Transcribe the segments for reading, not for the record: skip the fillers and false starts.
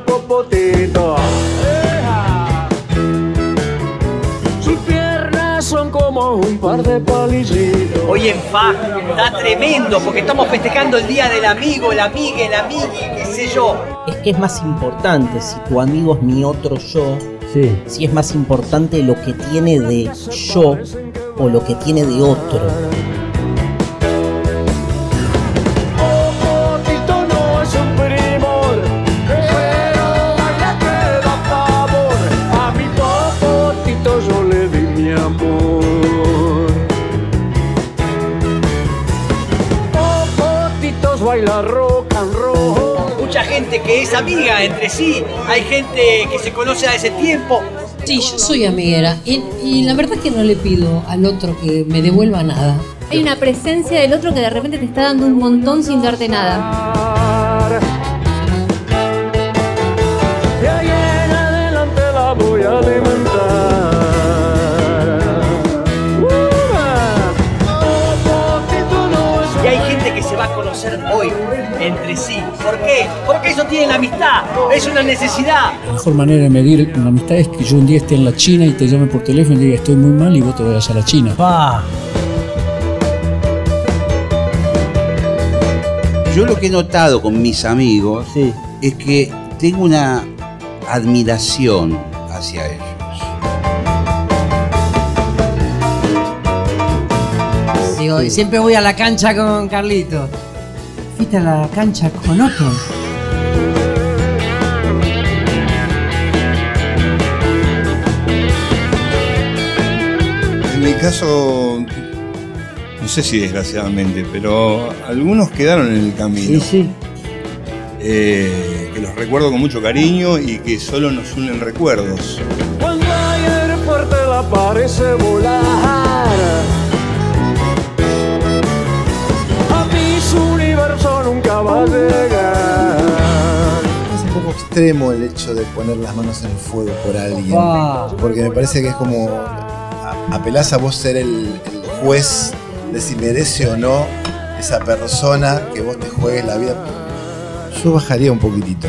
los popotitos. Sus piernas son como un par de palillitos. Oye, pa, está tremendo porque estamos festejando el día del amigo, la amiga, el amigui, qué sé yo. Es que es más importante si tu amigo es mi otro yo. Sí. Si es más importante lo que tiene de yo o lo que tiene de otro. Mucha gente que es amiga entre sí, hay gente que se conoce a ese tiempo. Sí, yo soy amiguera y la verdad es que no le pido al otro que me devuelva nada. Hay una presencia del otro que de repente te está dando un montón sin darte nada. De ahí en adelante la voy a alimentar. Va a conocer hoy entre sí. ¿Por qué? Porque eso tiene la amistad, es una necesidad. La mejor manera de medir una amistad es que yo un día esté en la China y te llame por teléfono y diga estoy muy mal y vos te vayas a la China. Pa. Yo lo que he notado con mis amigos sí. Es que tengo una admiración hacia ellos. Digo, siempre voy a la cancha con Carlito. ¿Fuiste a la cancha con otro? En mi caso, no sé si desgraciadamente, pero algunos quedaron en el camino. Sí, sí. Que los recuerdo con mucho cariño y que solo nos unen recuerdos. Cuando ayer fuerte la parece volar. Nunca va a llegar. Es un poco extremo el hecho de poner las manos en el fuego por alguien. Wow. Porque me parece que es como apelás a vos ser el juez de si merece o no esa persona que vos te juegues la vida. Yo bajaría un poquitito.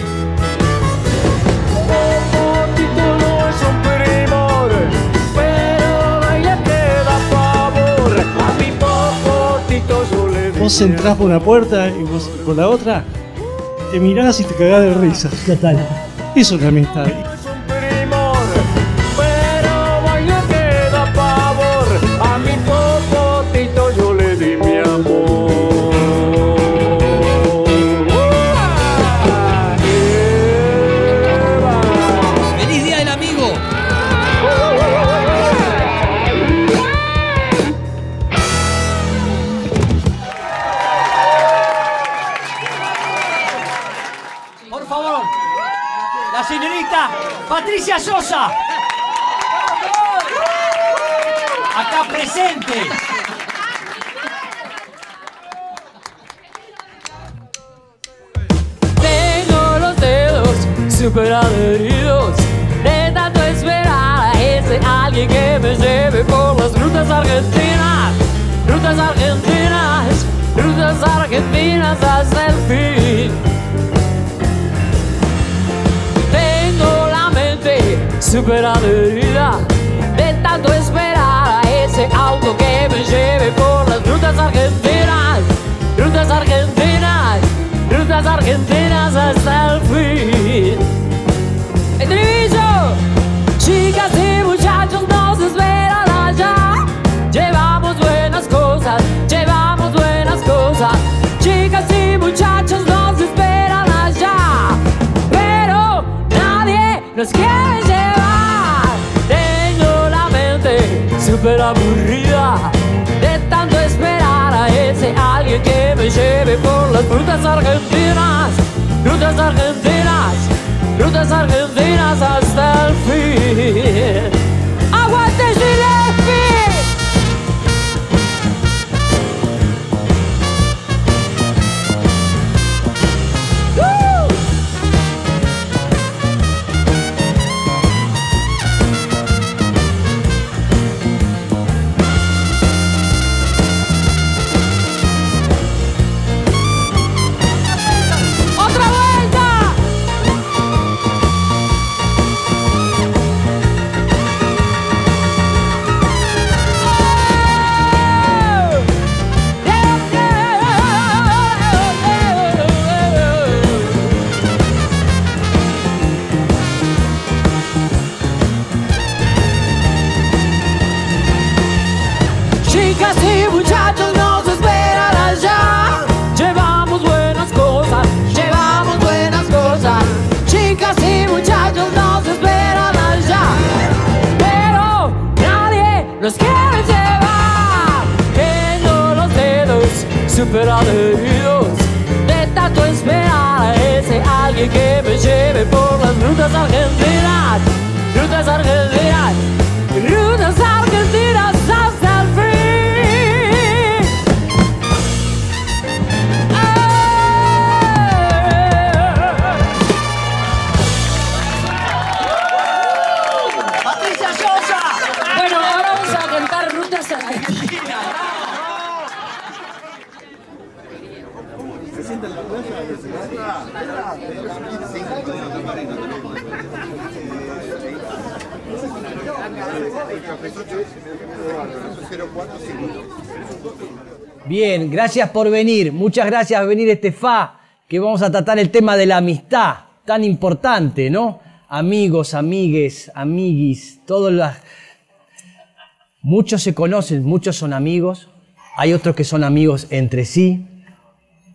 Vos entrás por una puerta y vos por la otra, te mirás y te cagás de risa. Total. Eso es la amistad. Patricia Sosa, acá presente. Tengo los dedos super adheridos de tanto esperar a ese alguien que me lleve por las rutas argentinas, rutas argentinas, rutas argentinas hasta el fin. Super adherida de tanto esperar a ese auto que me lleve por las rutas argentinas, rutas argentinas, rutas argentinas hasta el fin. Estribillo, chicas y muchachos nos esperan allá. Llevamos buenas cosas, llevamos buenas cosas. Chicas y muchachos nos esperan allá, pero nadie nos quiere llevar. Super aburrida de tanto esperar a ese alguien que me lleve por las rutas argentinas, rutas argentinas, rutas argentinas hasta el fin. ¡Aguante Giles! superar heridos de tanto esperar a ese alguien que me lleve por las rutas argentinas, rutas argentinas, rutas argentinas hasta el fin. ¡Ay! ¡Patricia Sosa! Bueno, ahora vamos a cantar rutas argentinas. Bien, gracias por venir. Muchas gracias por venir, Estefá, que vamos a tratar el tema de la amistad, tan importante, ¿no? Amigos, amigues, amiguis, todas las... Muchos se conocen, muchos son amigos. Hay otros que son amigos entre sí.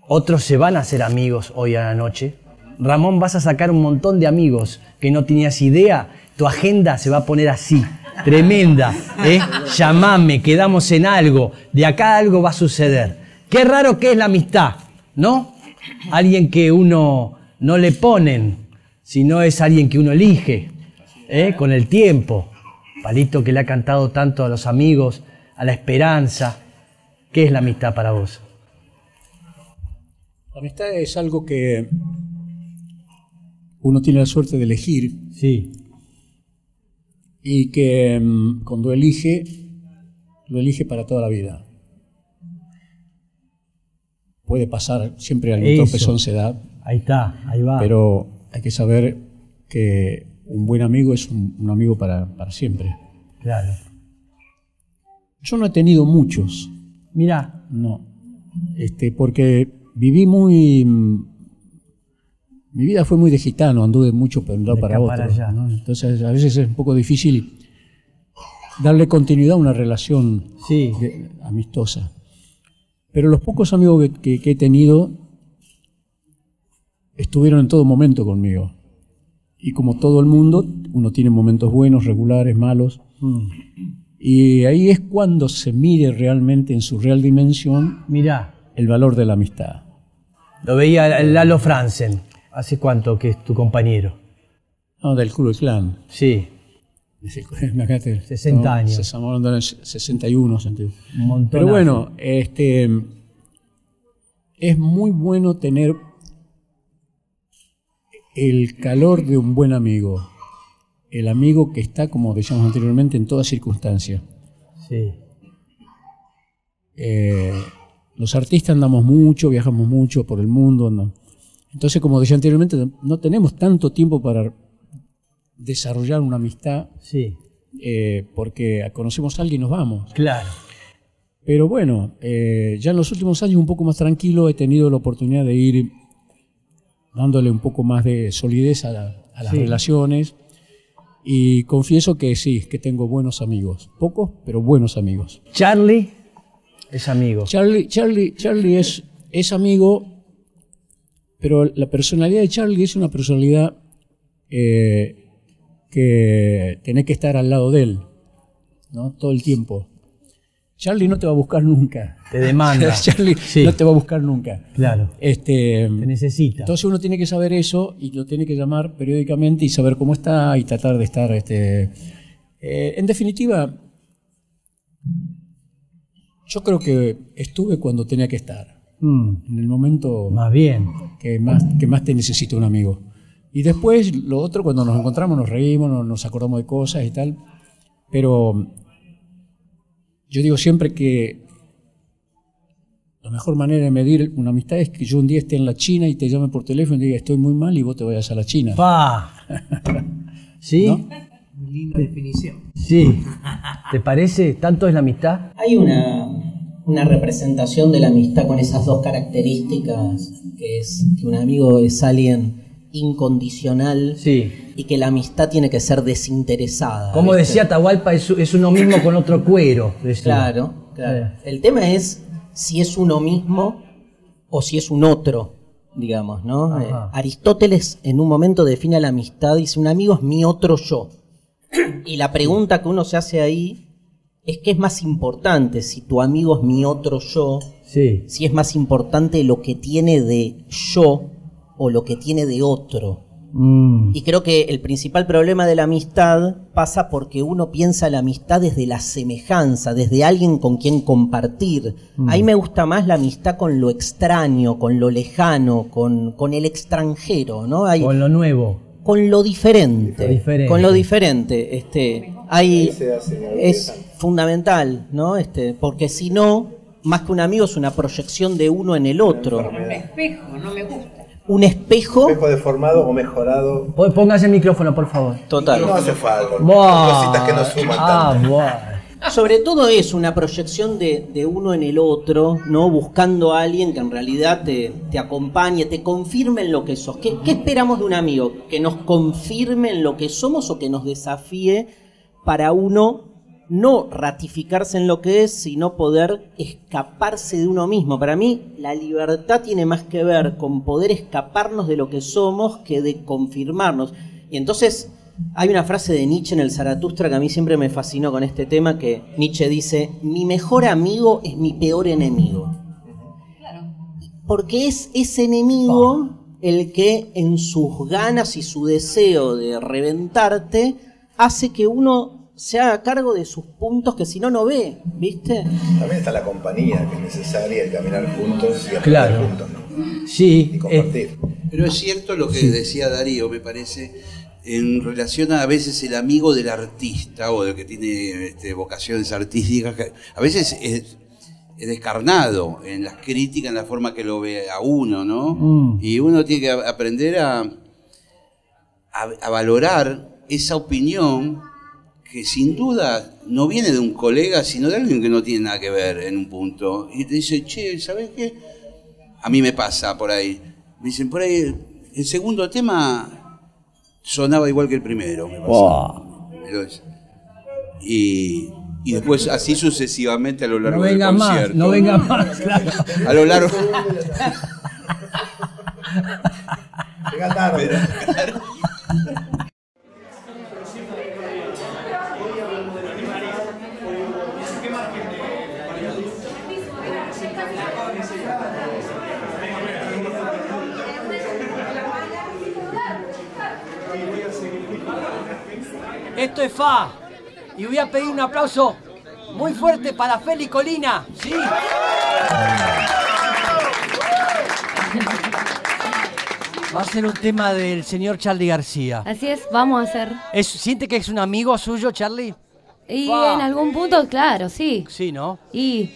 Otros se van a hacer amigos hoy a la noche. Ramón, vas a sacar un montón de amigos que no tenías idea. Tu agenda se va a poner así, tremenda, ¿eh? Llamame, quedamos en algo. De acá algo va a suceder. Qué raro que es la amistad, ¿no? Alguien que uno no le ponen, sino es alguien que uno elige, ¿eh? Con el tiempo. Palito, que le ha cantado tanto a los amigos, a la esperanza. ¿Qué es la amistad para vos? La amistad es algo que uno tiene la suerte de elegir. Sí. Y que cuando elige, lo elige para toda la vida. Puede pasar, siempre algún tropezón se da. Ahí está, ahí va. Pero hay que saber que un buen amigo es un amigo para siempre. Claro. Yo no he tenido muchos. Mirá. No. Porque... viví muy... Mi vida fue muy de gitano, anduve mucho para un lado para otro. Allá, ¿no? Entonces a veces es un poco difícil darle continuidad a una relación amistosa. Pero los pocos amigos que he tenido estuvieron en todo momento conmigo. Y como todo el mundo, uno tiene momentos buenos, regulares, malos. Y ahí es cuando se mide realmente en su real dimensión. Mirá. El valor de la amistad. Lo veía Lalo Franzen. ¿Hace cuánto que es tu compañero? No, del Club del Clan. Sí. Desde el 60 no, años. Se estamos hablando de 61. Un montón. Pero bueno, es muy bueno tener el calor de un buen amigo. El amigo que está, como decíamos anteriormente, en toda circunstancia. Sí. Los artistas andamos mucho, viajamos mucho por el mundo, ¿no? Entonces, como decía anteriormente, no tenemos tanto tiempo para desarrollar una amistad, porque conocemos a alguien y nos vamos. Claro. Pero bueno, ya en los últimos años, un poco más tranquilo, he tenido la oportunidad de ir dándole un poco más de solidez a las relaciones, y confieso que sí, que tengo buenos amigos, pocos, pero buenos amigos. Charlie. Es amigo. Charlie es amigo, pero la personalidad de Charlie es una personalidad que tenés que estar al lado de él, ¿no? Todo el tiempo. Charlie no te va a buscar nunca. Te demanda. Charlie no te va a buscar nunca. Claro. Te necesita. Entonces uno tiene que saber eso y lo tiene que llamar periódicamente y saber cómo está y tratar de estar. En definitiva... Yo creo que estuve cuando tenía que estar, en el momento más bien que más te necesita un amigo. Y después lo otro, cuando nos encontramos, nos reímos, nos acordamos de cosas y tal. Pero yo digo siempre que la mejor manera de medir una amistad es que yo un día esté en la China y te llame por teléfono y diga estoy muy mal y vos te vayas a la China. ¡Pah! ¿Sí? ¿No? Muy linda definición. Sí. ¿Te parece? ¿Tanto es la amistad? Hay una representación de la amistad con esas dos características, que es que un amigo es alguien incondicional y que la amistad tiene que ser desinteresada. Como decía Atahualpa, es uno mismo con otro cuero. Claro, claro. El tema es si es uno mismo o si es un otro, digamos, ¿no? Aristóteles en un momento define la amistad, dice, un amigo es mi otro yo. Y la pregunta que uno se hace ahí es qué es más importante, si tu amigo es mi otro yo Sí. Si es más importante lo que tiene de yo o lo que tiene de otro. Y creo que el principal problema de la amistad pasa porque uno piensa la amistad desde la semejanza, desde alguien con quien compartir. A mí me gusta más la amistad con lo extraño, con lo lejano, con el extranjero, ¿no? Hay, con lo nuevo. Con lo diferente. Con lo diferente. Hay, es fundamental, ¿no? Porque si no, más que un amigo es una proyección de uno en el otro. Un espejo, no me gusta. Un espejo. Un espejo deformado o mejorado. Póngase el micrófono, por favor. Total. No hace falta. Cositas que no suman tanto. Sobre todo es una proyección de uno en el otro, ¿no? Buscando a alguien que en realidad te acompañe, te confirme en lo que sos. ¿Qué esperamos de un amigo? Que nos confirme en lo que somos o que nos desafíe para uno no ratificarse en lo que es, sino poder escaparse de uno mismo. Para mí, la libertad tiene más que ver con poder escaparnos de lo que somos que de confirmarnos. Y entonces, hay una frase de Nietzsche en el Zaratustra que a mí siempre me fascinó con este tema, que Nietzsche dice, mi mejor amigo es mi peor enemigo. Claro. Porque es ese enemigo el que en sus ganas y su deseo de reventarte hace que uno se haga cargo de sus puntos que si no, no ve, ¿viste? También está la compañía, que es necesaria, el caminar juntos y caminar juntos, ¿no? Sí. Y compartir. Pero es cierto lo que decía Darío, me parece, en relación a veces el amigo del artista o del que tiene vocaciones artísticas, que a veces es descarnado en las críticas, en la forma que lo ve a uno, ¿no? Y uno tiene que aprender a valorar esa opinión que sin duda no viene de un colega, sino de alguien que no tiene nada que ver en un punto. Y te dice, che, ¿sabés qué? A mí me pasa por ahí. Me dicen, por ahí, el segundo tema sonaba igual que el primero. Me pasa. Y después así sucesivamente a lo largo del concierto. No venga más, claro. A lo largo... Llega tarde. Esto es Fa, y voy a pedir un aplauso muy fuerte para Feli Colina. Sí. Va a ser un tema del señor Charlie García. Así es, vamos a hacer. ¿Siente que es un amigo suyo, Charlie? Y Fa. En algún punto, claro, sí. Sí, ¿no? Y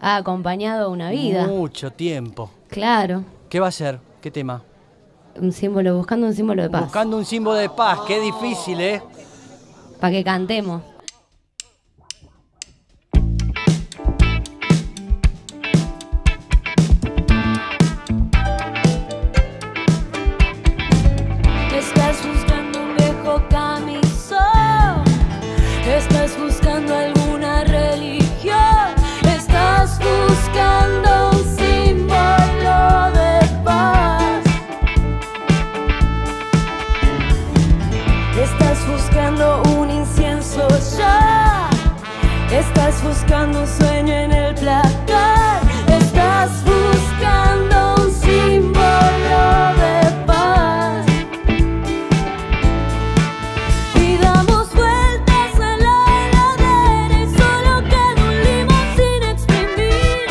ha acompañado una vida. Mucho tiempo. Claro. ¿Qué va a ser? ¿Qué tema? Un símbolo, buscando un símbolo de paz. Buscando un símbolo de paz, qué difícil, ¿eh? Para que cantemos. Estás buscando un viejo camisón, estás buscando alguna religión, estás buscando un símbolo de paz, estás buscando un ya, estás buscando un sueño en el placar, estás buscando un símbolo de paz. Y damos vueltas a la heladera y solo queda un limón sin exprimir.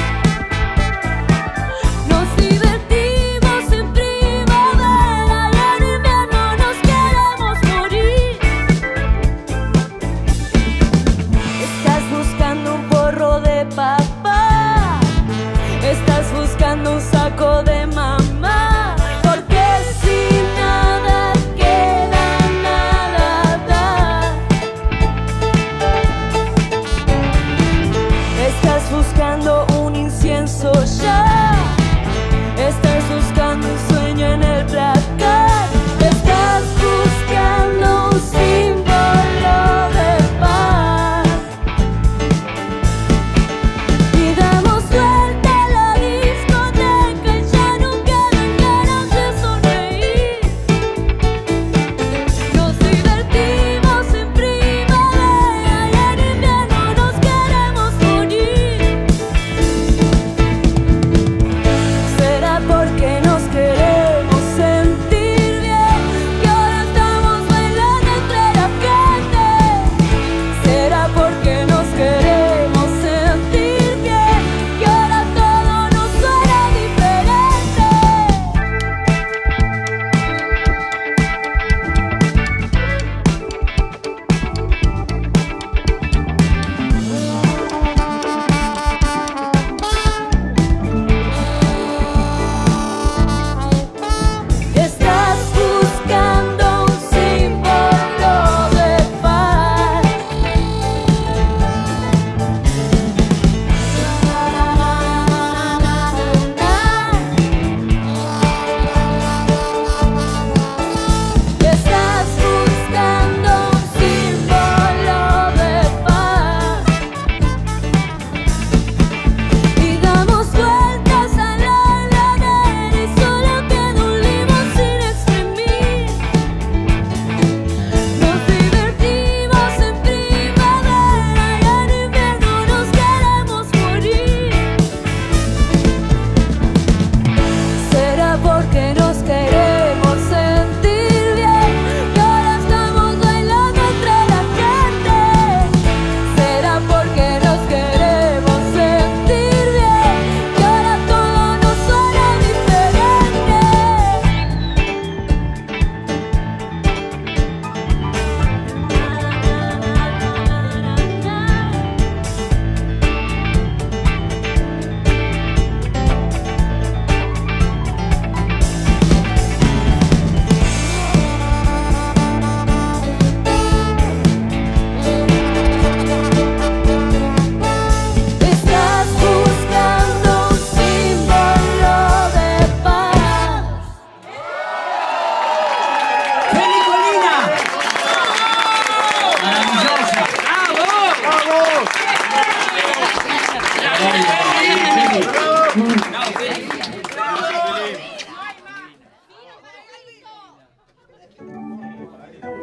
Nos divertimos en primavera y en invierno nos queremos morir. Estás buscando un porro de papá,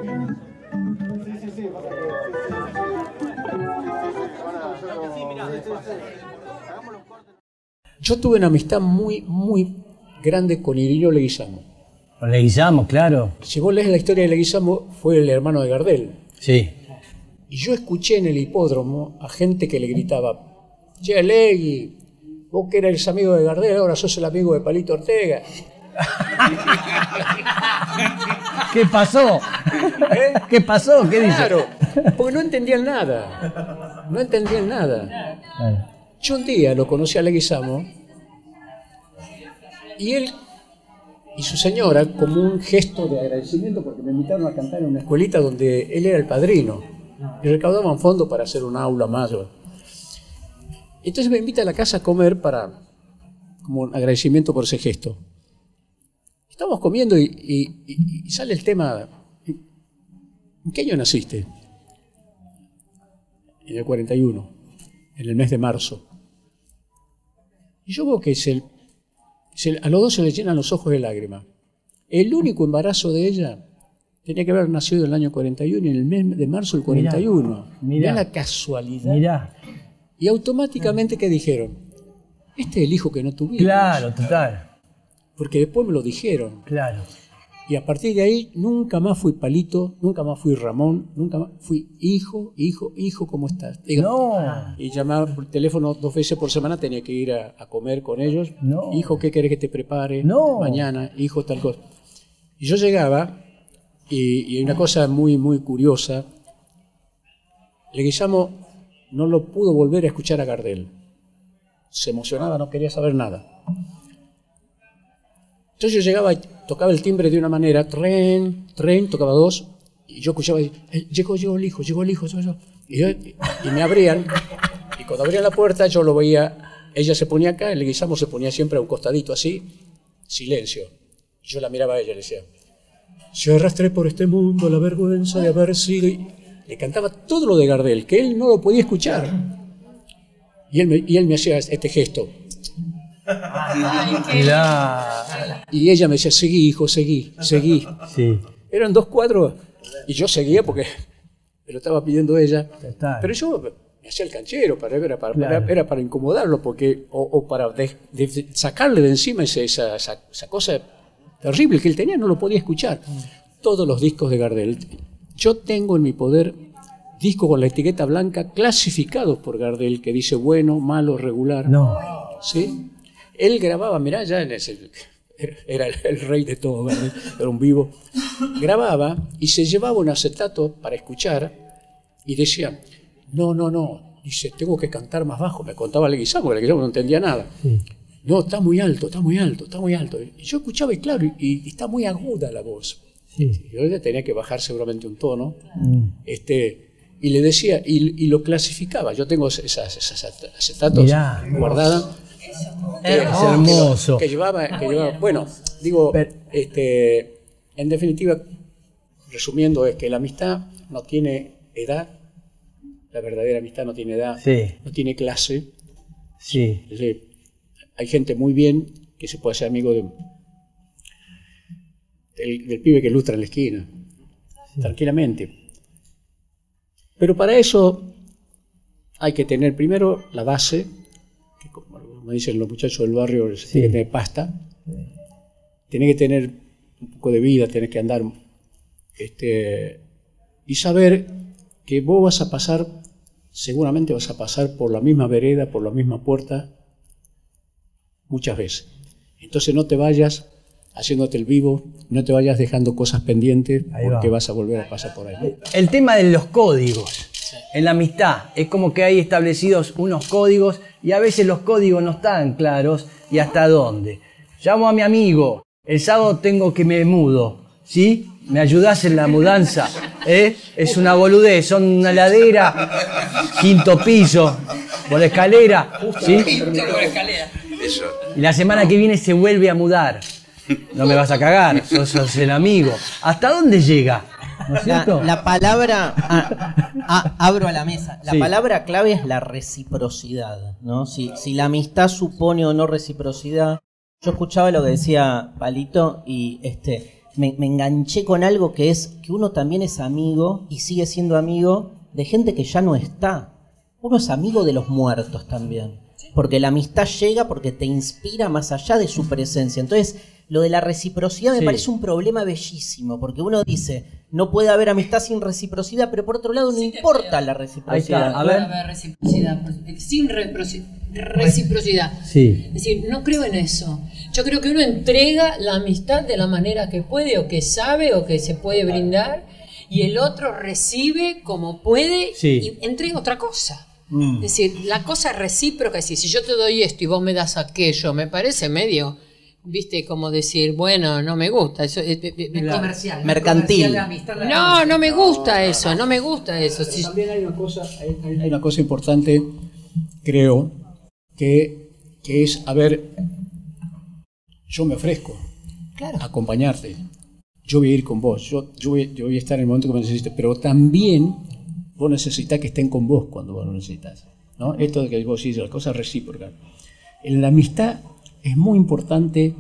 Sí, pasa que... Yo tuve una amistad muy, muy grande con Irineo Leguizamo. Con Leguizamo, claro. Si vos lees la historia de Leguizamo, fue el hermano de Gardel. Sí. Y yo escuché en el hipódromo a gente que le gritaba: "Che, Legui, vos que eres amigo de Gardel, ahora sos el amigo de Palito Ortega". ¿Qué pasó? ¿Eh? ¿Qué pasó? ¿Qué dice? Claro, porque no entendían nada. No entendían nada. Claro. Yo un día lo conocí a Leguizamo y él y su señora, como un gesto de agradecimiento, porque me invitaron a cantar en una escuelita donde él era el padrino y recaudaban fondos para hacer un aula mayor. Entonces me invita a la casa a comer para, como un agradecimiento por ese gesto. Estamos comiendo y sale el tema: ¿en qué año naciste? En el 41, en el mes de marzo. Y yo veo que a los dos se le llenan los ojos de lágrimas. El único embarazo de ella tenía que haber nacido en el año 41, en el mes de marzo del 41. Mirá la casualidad. Mirá. Y automáticamente, ¿qué dijeron? Este es el hijo que no tuvimos. Claro, total. Porque después me lo dijeron. Claro. Y a partir de ahí nunca más fui Palito, nunca más fui Ramón, nunca más fui hijo, hijo, hijo, ¿cómo estás? Y, no. Y llamaba por teléfono 2 veces por semana, tenía que ir a comer con ellos. No. Hijo, ¿qué querés que te prepare? No. Mañana, hijo, tal cosa. Y yo llegaba, y una cosa muy, muy curiosa, Leguizamo no lo pudo volver a escuchar a Gardel. Se emocionaba, no quería saber nada. Entonces yo llegaba, tocaba el timbre de una manera, tren, tren, tocaba 2, y yo escuchaba, llegó el hijo, y me abrían, y cuando abrían la puerta yo lo veía, ella se ponía acá, el Leguizamo se ponía siempre a un costadito así, silencio. Yo la miraba a ella y le decía: "Yo arrastré por este mundo la vergüenza de haber sido", y le cantaba todo lo de Gardel, que él no lo podía escuchar. Y él me hacía este gesto. Ay, y ella me decía: "Seguí, hijo, seguí, seguí". Sí. Eran 2 cuadros y yo seguía porque me lo estaba pidiendo ella. Total. Pero yo me hacía el canchero, era para incomodarlo porque, o para sacarle de encima esa cosa terrible que él tenía, no lo podía escuchar. Todos los discos de Gardel. Yo tengo en mi poder discos con la etiqueta blanca clasificados por Gardel, que dice bueno, malo, regular. No. ¿Sí? Él grababa, mirá, ya en ese, era el rey de todo, ¿verdad? Era un vivo. Grababa y se llevaba un acetato para escuchar y decía: no, dice, tengo que cantar más bajo. Me contaba Leguizamo, no entendía nada. Sí. No, está muy alto. Y yo escuchaba y claro, y está muy aguda la voz. Sí. Yo ya tenía que bajar seguramente un tono. Sí. Y le decía, y lo clasificaba. Yo tengo esas acetatos, mirá, guardadas. Es hermoso. Que llevaba, bueno, digo, en definitiva, resumiendo, es que la amistad no tiene edad, la verdadera amistad no tiene edad, sí. No tiene clase. Sí. Decir, hay gente muy bien que se puede hacer amigo del pibe que lustra en la esquina, sí, tranquilamente. Pero para eso hay que tener primero la base, como dicen los muchachos del barrio, sí, tiene que tener pasta, sí, tiene que tener un poco de vida, tiene que andar, y saber que vos vas a pasar, seguramente vas a pasar por la misma vereda, por la misma puerta, muchas veces. Entonces no te vayas haciéndote el vivo, no te vayas dejando cosas pendientes, porque vas a volver a pasar por ahí. El tema de los códigos. En la amistad es como que hay establecidos unos códigos y a veces los códigos no están claros y hasta dónde. Llamo a mi amigo, el sábado tengo que me mudo, ¿sí? ¿Me ayudás en la mudanza? ¿Eh? Es una boludez, son una ladera, 5.º piso, por la escalera, ¿sí? Y la semana que viene se vuelve a mudar. No me vas a cagar, sos el amigo. ¿Hasta dónde llega? ¿No es cierto? La palabra, abro a la mesa, la, sí, palabra clave es la reciprocidad, ¿no? Si la amistad supone o no reciprocidad. Yo escuchaba lo que decía Palito y me enganché con algo que es que uno también es amigo y sigue siendo amigo de gente que ya no está. Uno es amigo de los muertos también, porque la amistad llega porque te inspira más allá de su presencia. Entonces, lo de la reciprocidad me parece un problema bellísimo, porque uno dice, no puede haber amistad sin reciprocidad, pero por otro lado no importa la reciprocidad. Ahí está, a ver. No puede haber reciprocidad, sin reciprocidad. Sí. Es decir, no creo en eso. Yo creo que uno entrega la amistad de la manera que puede, o que sabe, o que se puede brindar, y el otro recibe como puede y entrega otra cosa. Es decir, la cosa recíproca, es decir, si yo te doy esto y vos me das aquello, me parece medio, viste, como decir, bueno, no me gusta. Eso es comercial. Mercantil. No, no me gusta eso, no me gusta eso. También hay una cosa importante, creo, que es, a ver, yo me ofrezco a acompañarte, yo voy a ir con vos, yo voy a estar en el momento que me necesites, pero también vos necesitas que estén con vos cuando vos lo necesitas, ¿no? Esto de que vos decís, las cosas recíprocas. En la amistad es muy importante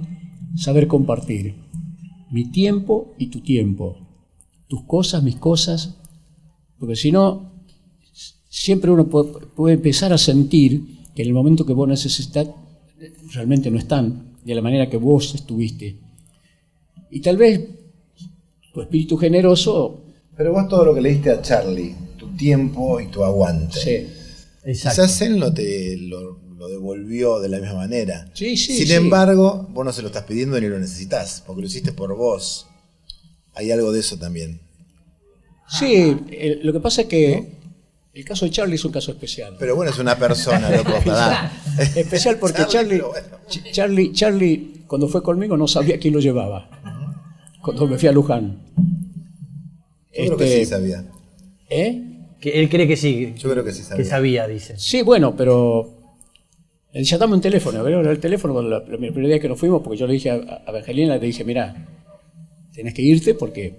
saber compartir mi tiempo y tu tiempo, tus cosas, mis cosas, porque si no, siempre uno puede empezar a sentir que en el momento que vos necesitas, realmente no están de la manera que vos estuviste. Y tal vez tu espíritu generoso... Pero vos todo lo que le diste a Charlie, tu tiempo y tu aguante, quizás él no te lo devolvió de la misma manera. Sin embargo, vos no se lo estás pidiendo ni lo necesitas, porque lo hiciste por vos. Hay algo de eso también. Sí, lo que pasa es que el caso de Charlie es un caso especial. Pero bueno, es una persona, loco. Especial porque Charlie, cuando fue conmigo, no sabía quién lo llevaba. Cuando me fui a Luján. Yo creo que sí sabía. Que él cree que sí. Yo creo que sí sabía. Que sabía, dice. Sí, bueno, pero... Le decía, dame un teléfono. A ver, el teléfono, cuando el primer día que nos fuimos, porque yo le dije a Evangelina, le dije, mirá, tenés que irte porque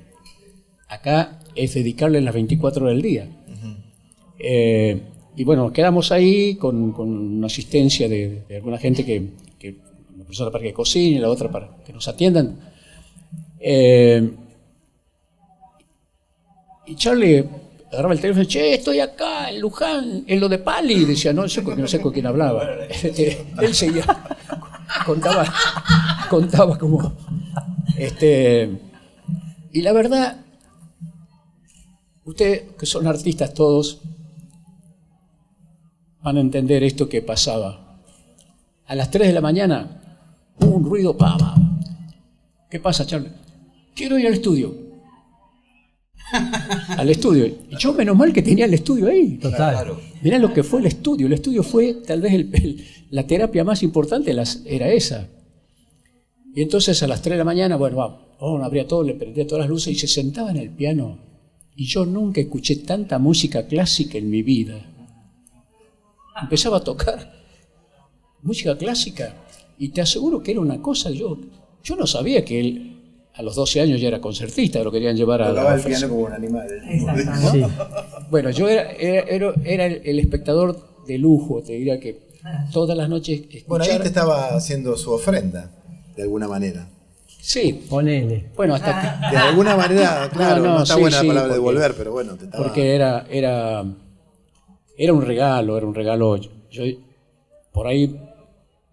acá es dedicarle las 24 horas del día. Y bueno, nos quedamos ahí con una asistencia de alguna gente que... Una persona para que cocine, la otra para que nos atiendan. Y Charlie agarraba el teléfono y decía, che, estoy acá, en Luján, en lo de Pali. Y decía, no, yo no sé con quién hablaba. Él seguía, contaba como... y la verdad, ustedes que son artistas todos, van a entender esto que pasaba. A las 3 de la mañana, hubo un ruido, pava. ¿Qué pasa, Charlie? Quiero ir al estudio. Al estudio. Y yo, menos mal que tenía el estudio ahí. Total. Mirá lo que fue el estudio. El estudio fue tal vez la terapia más importante, era esa. Y entonces a las 3 de la mañana, bueno, vamos, abría todo, le prendía todas las luces y se sentaba en el piano. Y yo nunca escuché tanta música clásica en mi vida. Empezaba a tocar música clásica y te aseguro que era una cosa. Yo no sabía que él... A los 12 años ya era concertista, lo querían llevar a... Tocaba el piano como un animal. ¿No? Sí. Bueno, yo era el espectador de lujo, te diría que todas las noches... Bueno, ahí te estaba haciendo su ofrenda, de alguna manera. Sí. Ponele. Bueno, hasta... De alguna manera, claro, no está buena la palabra porque, devolver, pero bueno, te estaba... Porque era un regalo, Yo por ahí...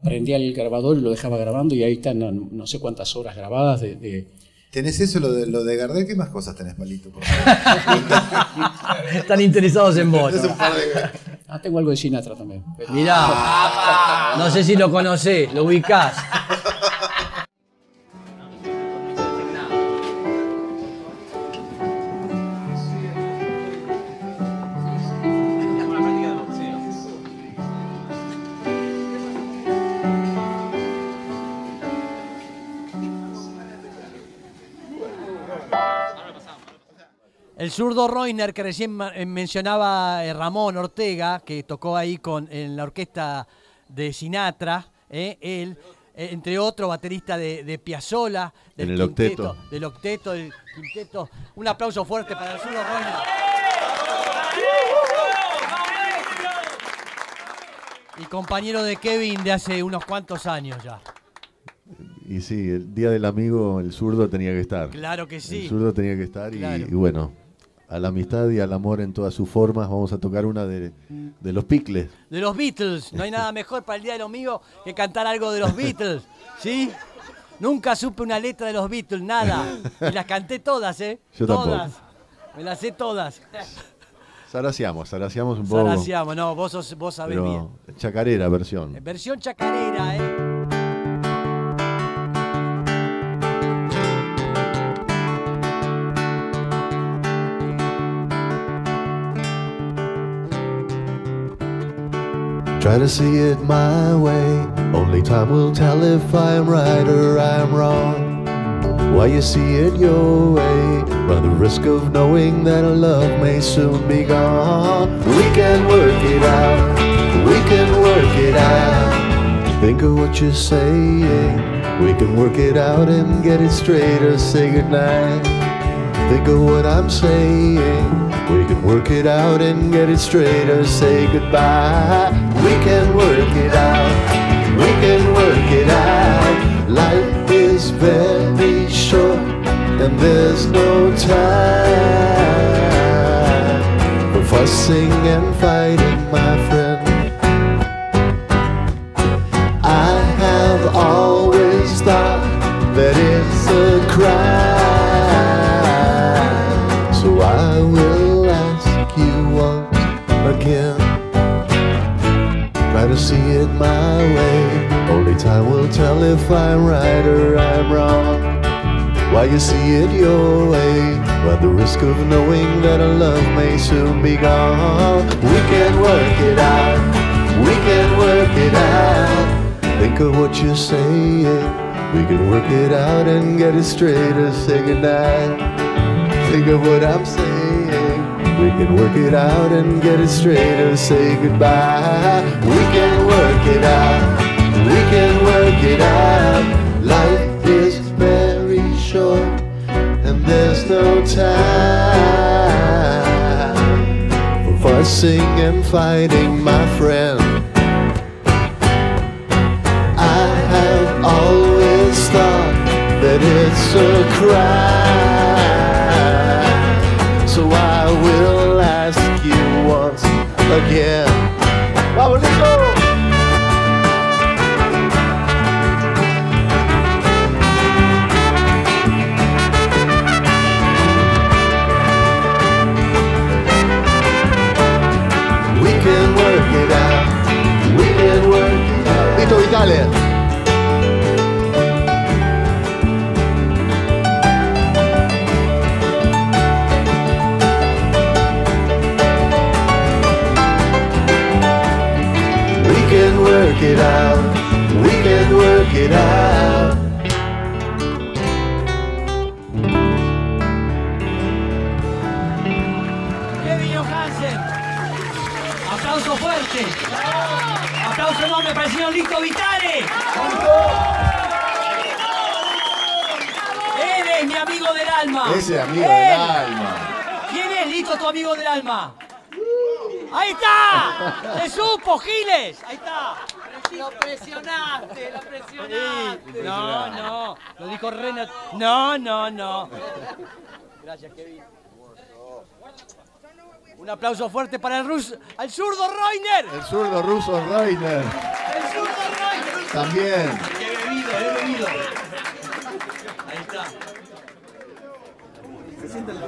prendía el grabador y lo dejaba grabando y ahí están no sé cuántas horas grabadas de... ¿Tenés eso, lo de Gardel? ¿Qué más cosas tenés, Palito? Por favor. Están interesados en vos. ¿No? Tengo algo de Sinatra también. Mirá, no sé si lo conocés, lo ubicás. El Zurdo Reiner, que recién mencionaba Ramón Ortega, que tocó ahí en la orquesta de Sinatra, él, entre otro baterista de Piazzolla, del Octeto. Un aplauso fuerte para el Zurdo Reiner. Y compañero de Kevin de hace unos cuantos años ya. Y sí, el día del amigo, el zurdo tenía que estar. Claro que sí. El zurdo tenía que estar, claro. Y bueno, a la amistad y al amor en todas sus formas, vamos a tocar una de los Picles. De los Beatles. No hay nada mejor para el día del amigo que cantar algo de los Beatles, ¿sí? Nunca supe una letra de los Beatles, nada. Y las canté todas, ¿eh? Yo todas. Tampoco. Me las sé todas. Zaraciamos un poco. Zaraciamos, no, vos sabés pero bien. Chacarera, versión. Versión chacarera, ¿eh? Try to see it my way. Only time will tell if I'm right or I'm wrong. Why you see it your way? Run the risk of knowing that our love may soon be gone. We can work it out. We can work it out. Think of what you're saying. We can work it out and get it straight or say goodnight. Think of what I'm saying. We can work it out and get it straight or say goodbye. We can work it out. We can work it out. Life is very short and there's no time for fussing and fighting, my friend. I have always thought that it's a crime, so I will again. Try to see it my way. Only time will tell if I'm right or I'm wrong. Why you see it your way? Run the risk of knowing that our love may soon be gone. We can work it out. We can work it out. Think of what you're saying. We can work it out and get it straight or say goodnight. Think of what I'm saying. We can work it out and get it straight or say goodbye. We can work it out. We can work it out. Life is very short and there's no time for fussing and fighting, my friend. I have always thought that it's a crime, so I will ask you once again. ¡Vamos, Lito! We can work it out. We can work it out. Lito Vitale. We can work it out, we can work it out. Kevin Johansen, aplauso fuerte, aplauso enorme para el señor Lito Vitale. Eres mi amigo del alma. Ese amigo del alma. ¿Quién es Lito, tu amigo del alma? ¡Ahí está! ¡Se supo, Giles! ¡Ahí está! ¡Lo presionaste! ¡Lo presionaste! No, no, lo dijo Renato. No, no, no. Gracias, Kevin. Un aplauso fuerte para el ruso, al zurdo Reiner. El zurdo ruso Reiner. El zurdo Reiner. También. ¡Qué bebido, qué bebido! Ahí está. ¿Se siente en la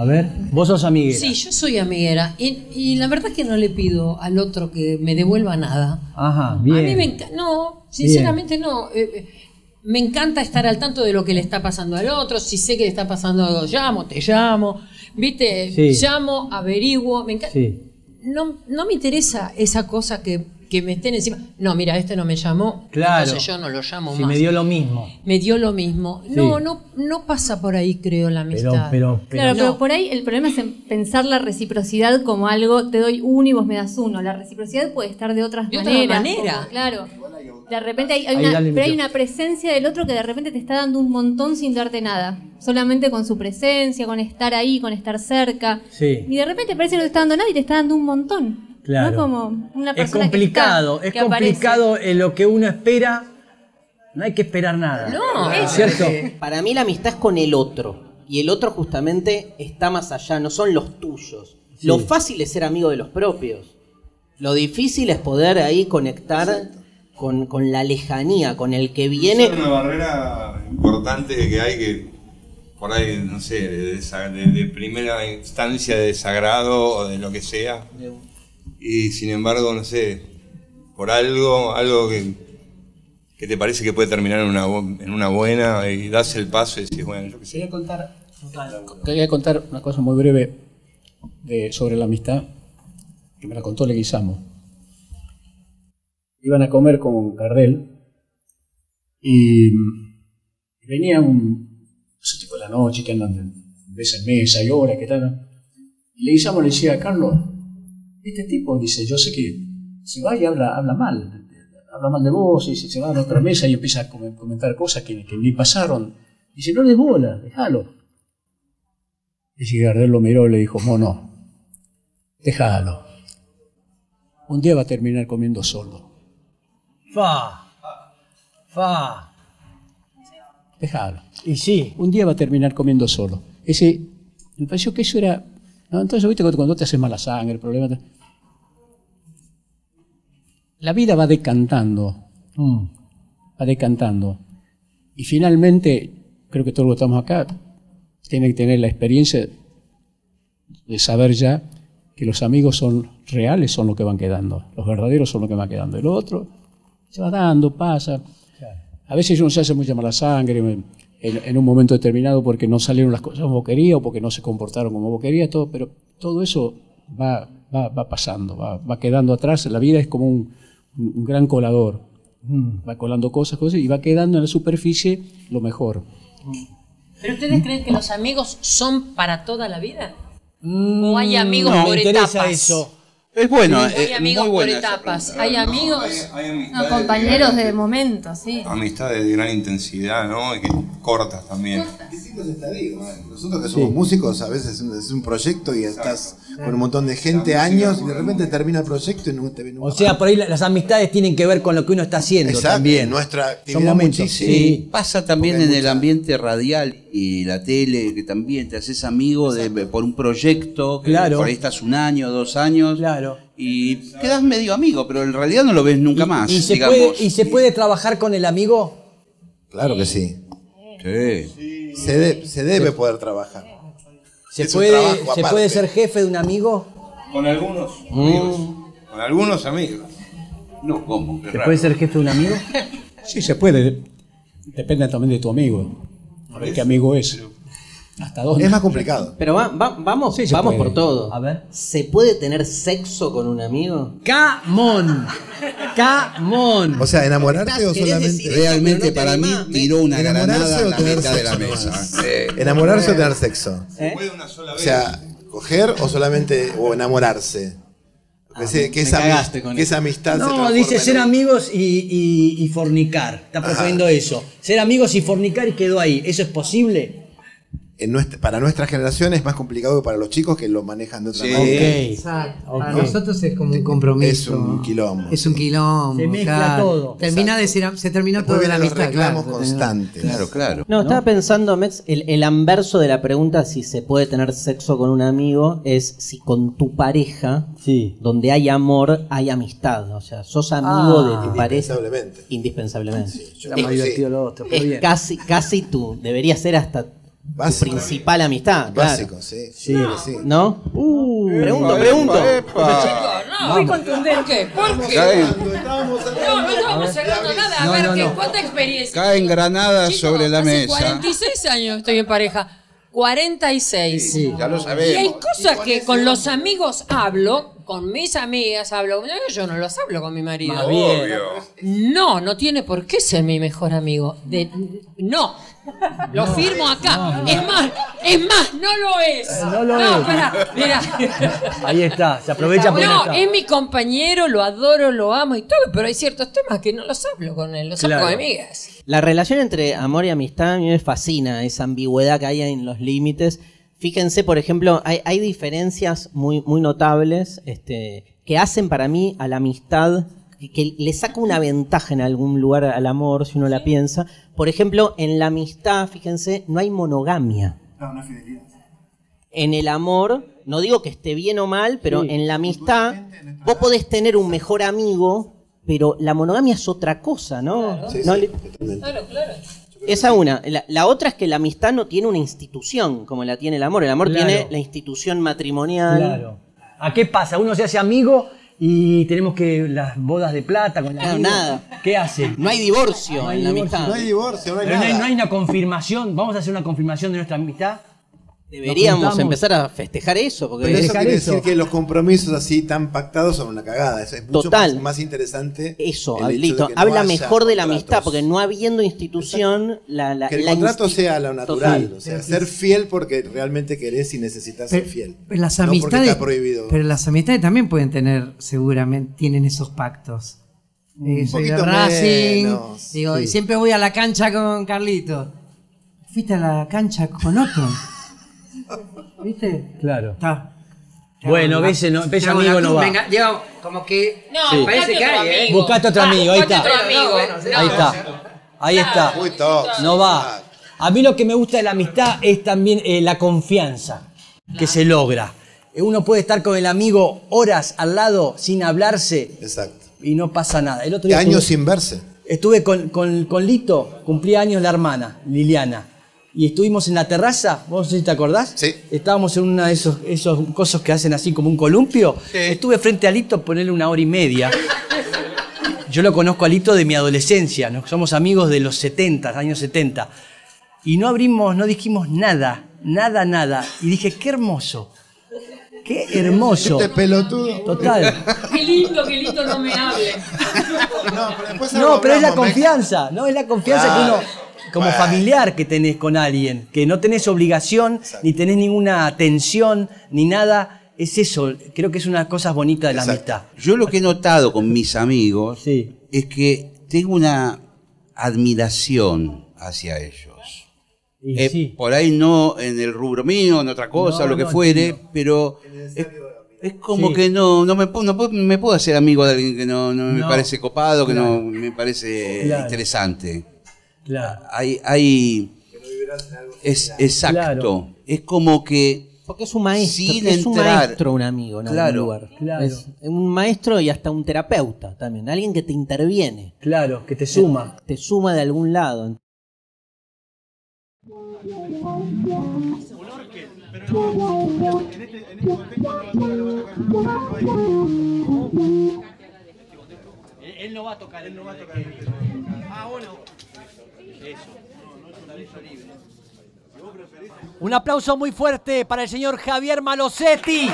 a ver, vos sos amiguera? Sí, yo soy amiguera. Y la verdad es que no le pido al otro que me devuelva nada. Ajá, bien. A mí me encanta. No, sinceramente bien. No. Me encanta estar al tanto de lo que le está pasando al otro. Si sé que le está pasando algo, llamo, te llamo. ¿Viste? Sí. Llamo, averiguo. Me encanta. Sí. No, no me interesa esa cosa que me estén encima. No, mira, este no me llamó. Claro. Entonces yo no lo llamo más. Me dio lo mismo. Me dio lo mismo. Sí. No, no, no pasa por ahí, creo, la amistad. Pero claro, no. Pero por ahí el problema es pensar la reciprocidad como algo, te doy uno y vos me das uno. La reciprocidad puede estar de otras maneras. De otra manera. Como, claro. De repente hay una presencia del otro que de repente te está dando un montón sin darte nada. Solamente con su presencia, con estar ahí, con estar cerca. Sí. Y de repente parece que no te está dando nada y te está dando un montón. Claro. ¿No? Como una persona es complicado lo que uno espera. No hay que esperar nada. No, es cierto. Para mí la amistad es con el otro. Y el otro justamente está más allá, no son los tuyos. Sí. Lo fácil es ser amigo de los propios. Lo difícil es poder ahí conectar con la lejanía, con el que viene. Es una barrera importante que hay que, por ahí, no sé, de primera instancia de desagrado o de lo que sea. Y sin embargo, no sé, por algo que te parece que puede terminar en una buena y das el paso y decís, bueno, yo qué sé. Quería contar una cosa muy breve sobre la amistad, que me la contó Leguizamo. Iban a comer con Gardel y venía ese tipo de la noche que andan de vez en mesa y hora, que tal. Y Leguizamo le decía, Carlos, este tipo dice, yo sé que se va y habla mal. Habla mal de vos y se va a la otra mesa y empieza a comentar cosas que ni pasaron. Y dice, no les bola, déjalo. Y Gardel lo miró y le dijo, no, déjalo. Un día va a terminar comiendo solo. Déjalo. Y sí. Un día va a terminar comiendo solo. Ese, me pareció que eso era... No, entonces, viste, cuando te haces mala sangre, el problema... La vida va decantando, y finalmente, creo que todos los que estamos acá tienen que tener la experiencia de saber ya que los amigos son reales, son los que van quedando, los verdaderos son los que van quedando, el otro se va dando, pasa. A veces uno se hace mucha mala sangre en un momento determinado porque no salieron las cosas como quería o porque no se comportaron como quería, todo, pero todo eso va pasando, va quedando atrás. La vida es como un gran colador, va colando cosas y va quedando en la superficie lo mejor. ¿Pero ustedes creen que los amigos son para toda la vida? ¿O hay amigos por etapas? Eso. Es bueno, hay amigos por etapas. Hay amigos, compañeros de momento, sí. Amistades de gran intensidad, ¿no? Y que cortas también. Nosotros que somos músicos, a veces es un proyecto y estás con un montón de gente años y de repente termina el proyecto y no te viene. O sea, por ahí las amistades tienen que ver con lo que uno está haciendo. Exacto, también. Nuestra actividad muchísimo. Sí, pasa también en el ambiente radial y la tele, que también te haces amigo por un proyecto, que por ahí estás un año, 2 años. Claro. Y quedas medio amigo, pero en realidad no lo ves nunca más. ¿Y se puede trabajar con el amigo? Claro que sí. Sí. Se debe poder trabajar. ¿Se puede ser jefe de un amigo? Con algunos amigos. Con algunos amigos. No, ¿cómo? ¿Se puede ser jefe de un amigo? Sí, se puede. Depende también de tu amigo. A ver qué amigo es. Hasta 2. Es más complicado. Pero vamos por todo. A ver. ¿Se puede tener sexo con un amigo? ¡Camón! O sea, ¿enamorarte o solamente...? Realmente para mí tiró una granada en la mitad de la mesa. ¿Enamorarse o tener sexo? ¿Se puede una sola vez? O sea, ¿coger o solamente...? ¿O enamorarse? ¿Qué es amistad? No, dice ser amigos y fornicar. Está proponiendo eso. Ser amigos y fornicar y quedó ahí. ¿Eso es posible? Para nuestra generación es más complicado que para los chicos que lo manejan de otra manera. Exacto. Para nosotros es como un compromiso. Es un quilombo. Se mezcla todo. Se terminó todo de la amistad. Reclamos constantes. Claro. No, estaba pensando, Mex, el anverso de la pregunta si se puede tener sexo con un amigo es si con tu pareja, donde hay amor, hay amistad. O sea, sos amigo de tu pareja. Indispensablemente. Está más divertido lo otro. Es casi tú. Debería ser hasta... Básico, principal amistad, básico, claro. Sí. ¿No? Pregunto. Chicos, no, muy contundente. ¿Por qué? No estábamos cerrando nada. A ver, ¿cuánta experiencia? Caen granadas sobre la mesa. 46 años estoy en pareja. 46. Sí, ya lo sabemos. Y hay cosas que con los amigos hablo... con mis amigas hablo. Yo no los hablo con mi marido. Obvio. No, no tiene por qué ser mi mejor amigo. No. Lo firmo acá. No, es más, no lo es. No, pará, mirá. Ahí está, se aprovecha por eso. No, es mi compañero, lo adoro, lo amo y todo, pero hay ciertos temas que no los hablo con él, los hablo con amigas. La relación entre amor y amistad a mí me fascina, esa ambigüedad que hay en los límites. Fíjense, por ejemplo, hay diferencias muy notables que hacen para mí a la amistad, que le saca una ventaja en algún lugar al amor, si uno la piensa. Por ejemplo, en la amistad, fíjense, no hay monogamia. No, no hay fidelidad. En el amor, no digo que esté bien o mal, pero sí, en la amistad vos podés tener un mejor amigo, pero la monogamia es otra cosa, ¿no? Claro, sí, claro. Esa una. La otra es que la amistad no tiene una institución como la tiene el amor. El amor tiene la institución matrimonial. Claro. ¿A qué pasa? Uno se hace amigo y tenemos que las bodas de plata con la nada. ¿Qué hace? No hay divorcio en la amistad. No hay divorcio, no hay nada. No hay una confirmación. Vamos a hacer una confirmación de nuestra amistad. Deberíamos empezar a festejar eso. Porque pero eso quiere decir que los compromisos así tan pactados son una cagada. Es mucho más interesante. Eso, Lito, habla mejor de la amistad, porque no habiendo institución... que el contrato sea lo natural, o sea, ser fiel porque realmente querés y necesitas ser fiel. Pero las amistades, no está prohibido. Pero las amistades también pueden tener, seguramente, tienen esos pactos. Soy de Racing, menos, digo, siempre voy a la cancha con Carlito. ¿Fuiste a la cancha con otro? ¿Viste? Claro. Está. Bueno, ves, amigo no va. Venga, digo, como que... No, sí, parece que hay, buscate otro amigo, ahí está. Ahí está. Muy top. No va. A mí lo que me gusta de la amistad es también la confianza que se logra. Uno puede estar con el amigo horas al lado sin hablarse. Exacto. Y no pasa nada. El otro día años sin verse. Estuve con Lito, cumplía años la hermana, Liliana. Y estuvimos en la terraza, vos no sé si te acordás. Sí. Estábamos en una de esos cosos que hacen así como un columpio. Sí. Estuve frente a Lito, ponerle una hora y media. Yo lo conozco a Lito de mi adolescencia, ¿no? Somos amigos de los 70, años 70. Y no dijimos nada. Y dije, qué hermoso. ¡Qué hermoso! Este pelotudo. Total. Qué lindo que Lito no me hable. Pero es la confianza, ¿no? Es la confianza que uno... Como familiar que tenés con alguien, que no tenés obligación, exacto, ni tenés ninguna atención, ni nada. Es eso, creo que es una cosa bonita de la amistad. Yo lo que he notado con mis amigos es que tengo una admiración hacia ellos. Por ahí no en el rubro mío, en otra cosa, lo que fuere, pero... Es como que no me puedo hacer amigo de alguien que no me parece copado, que no me parece interesante. Claro. Exacto. Es como que... Porque es un maestro, un amigo, ¿no? Claro, en un lugar. Claro. Es un maestro y hasta un terapeuta también. Alguien que te interviene. Claro, que te suma. Te suma de algún lado. Él no va a tocar, Ah, bueno. Eso. Un aplauso muy fuerte para el señor Javier Malosetti.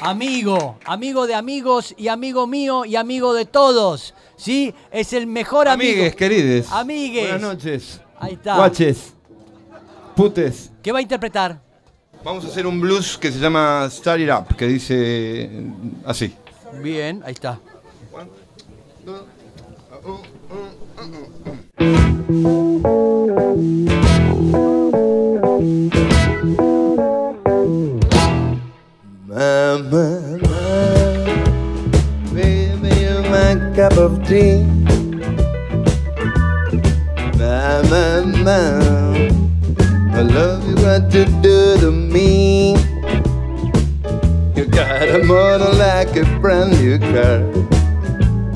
Amigo de amigos y amigo mío y amigo de todos. ¿Sí? Es el mejor amigo. Amigues, querides. Amigues. Buenas noches. Ahí está. Guaches. Putes. ¿Qué va a interpretar? Vamos a hacer un blues que se llama Start It Up, que dice así. Bien, ahí está. Mama, baby, you're my cup of tea. Mama, I love you, what you do to me. You got a motor like a brand new car.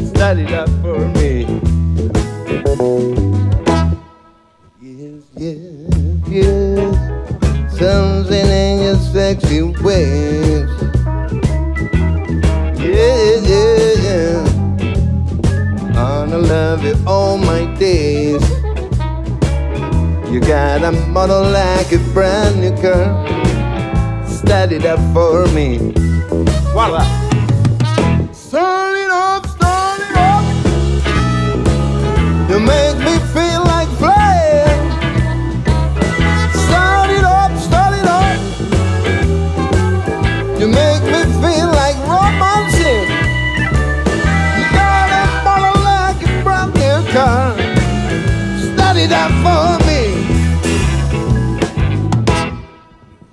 Start it up for me. Yes, yes, yes. Something in your sexy ways. Yeah, yeah, yeah. I wanna love you all my days. You got a model like a brand new car. Stand it up for me. Guarda. Turn it up, turn it up. You make me feel like playing. Start it up, start it up. You make me feel like romancing. You got a model like a brand new car. Start it up for me.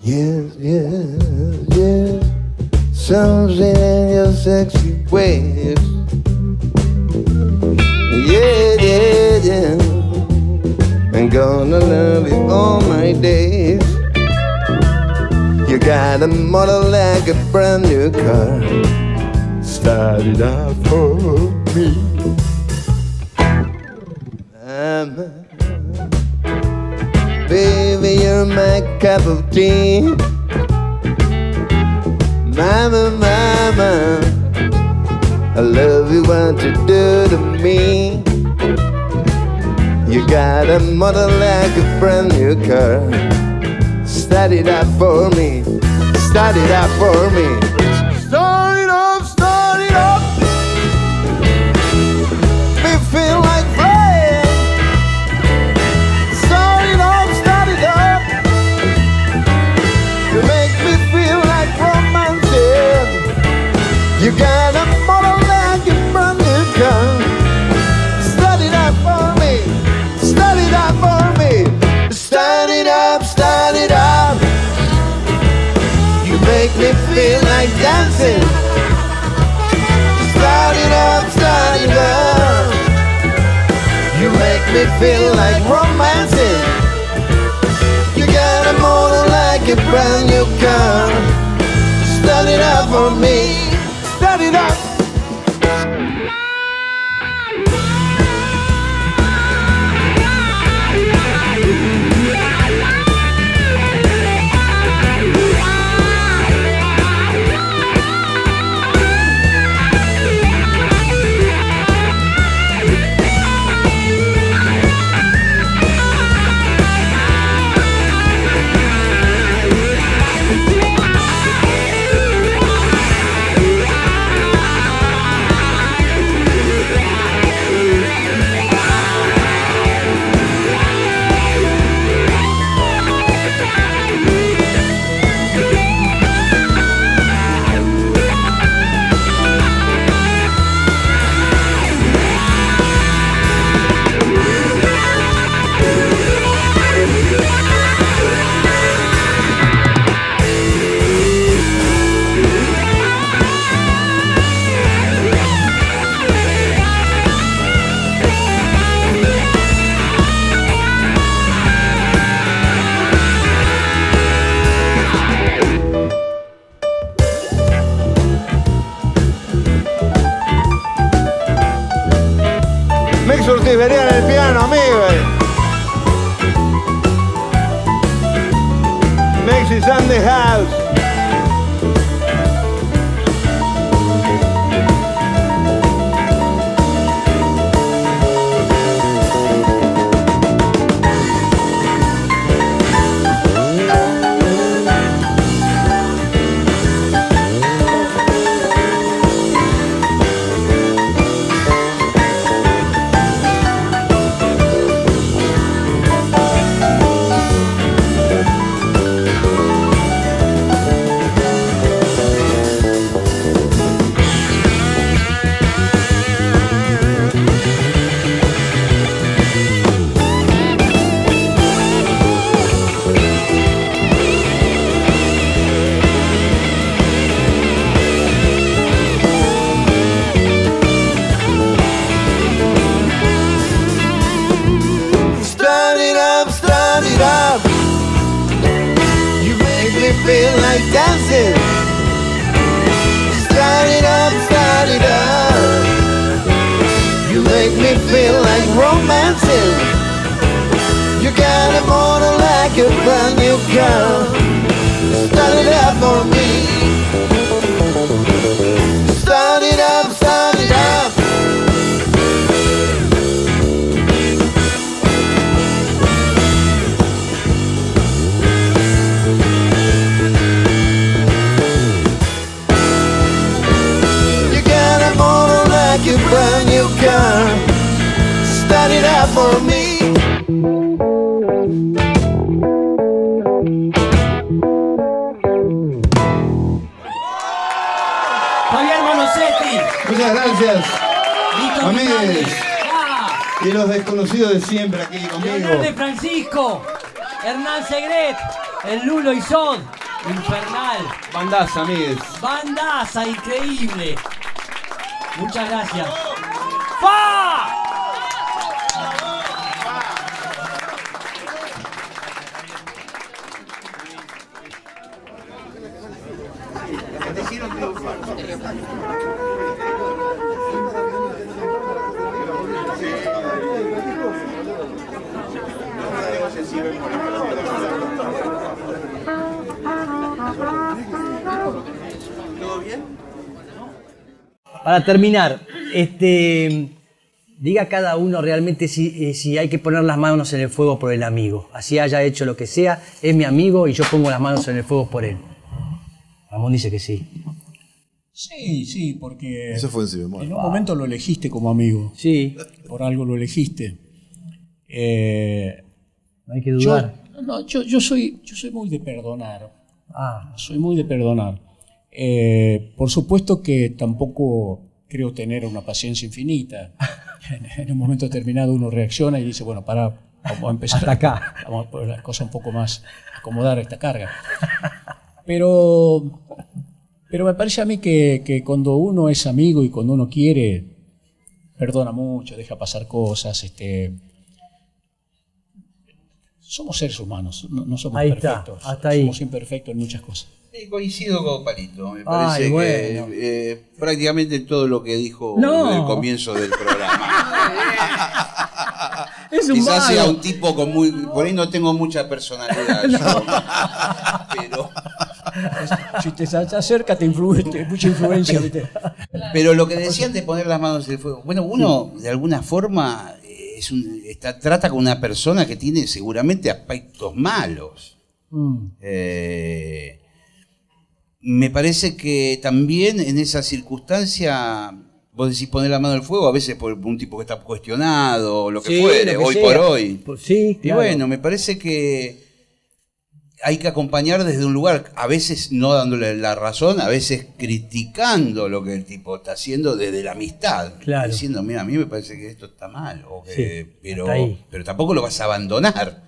Yes, yes, yes. Something in your sexy ways. Yeah, yeah, yeah. I'm gonna love you all my days. You got a model like a brand new car. Start it up for me. Baby, you're my cup of tea. Mama, mama, I love you, what you do to me. You got a model like a brand new car. Start it up for me. Start it up for me. Start it up, start it up. Me feel like you got a model like a brand new car. Start it up for me. Start it up for me. Start it up, start it up. You make me feel like dancing. Start it up, start it up. You make me feel like romancing. You got a model like a brand new car. Start it up for me. Start it up. Urtizberea en el piano, amigo. Mex is on the house. gracias, amigues. Y los desconocidos de siempre aquí conmigo. Leonardo Francisco, Hernán Segret, el Lulo y Son, Infernal. Bandaza, amigues. Bandaza, increíble. Muchas gracias. ¡Fa! Para terminar, diga cada uno realmente si hay que poner las manos en el fuego por el amigo. Así haya hecho lo que sea, es mi amigo y yo pongo las manos en el fuego por él. Ramón dice que sí. Sí, sí, porque eso fue en un momento lo elegiste como amigo. Sí. Por algo lo elegiste. No hay que dudar. Yo soy muy de perdonar. Ah. Soy muy de perdonar. Por supuesto que tampoco creo tener una paciencia infinita. En un momento determinado uno reacciona y dice, bueno, pará, vamos a empezar. Hasta acá. Vamos a poner las cosas un poco más, acomodar esta carga. Pero me parece a mí que cuando uno es amigo y cuando uno quiere, perdona mucho, deja pasar cosas. Somos seres humanos, no somos perfectos. Hasta ahí. Somos imperfectos en muchas cosas. Coincido con Palito, me parece que prácticamente todo lo que dijo en el comienzo del programa. Es un quizás malo. Sea un tipo con muy... Por ahí no tengo mucha personalidad. Yo, pero... Si te acercas, mucha influencia. Pero lo que decían de poner las manos en el fuego, bueno, uno de alguna forma trata con una persona que tiene seguramente aspectos malos. Me parece que también en esa circunstancia, vos decís poner la mano al fuego, a veces por un tipo que está cuestionado, o lo que fuere, hoy por hoy. Sí, claro. Y bueno, me parece que hay que acompañar desde un lugar, a veces no dándole la razón, a veces criticando lo que el tipo está haciendo desde la amistad. Claro. Diciendo, mira, a mí me parece que esto está mal, o que, sí, pero tampoco lo vas a abandonar.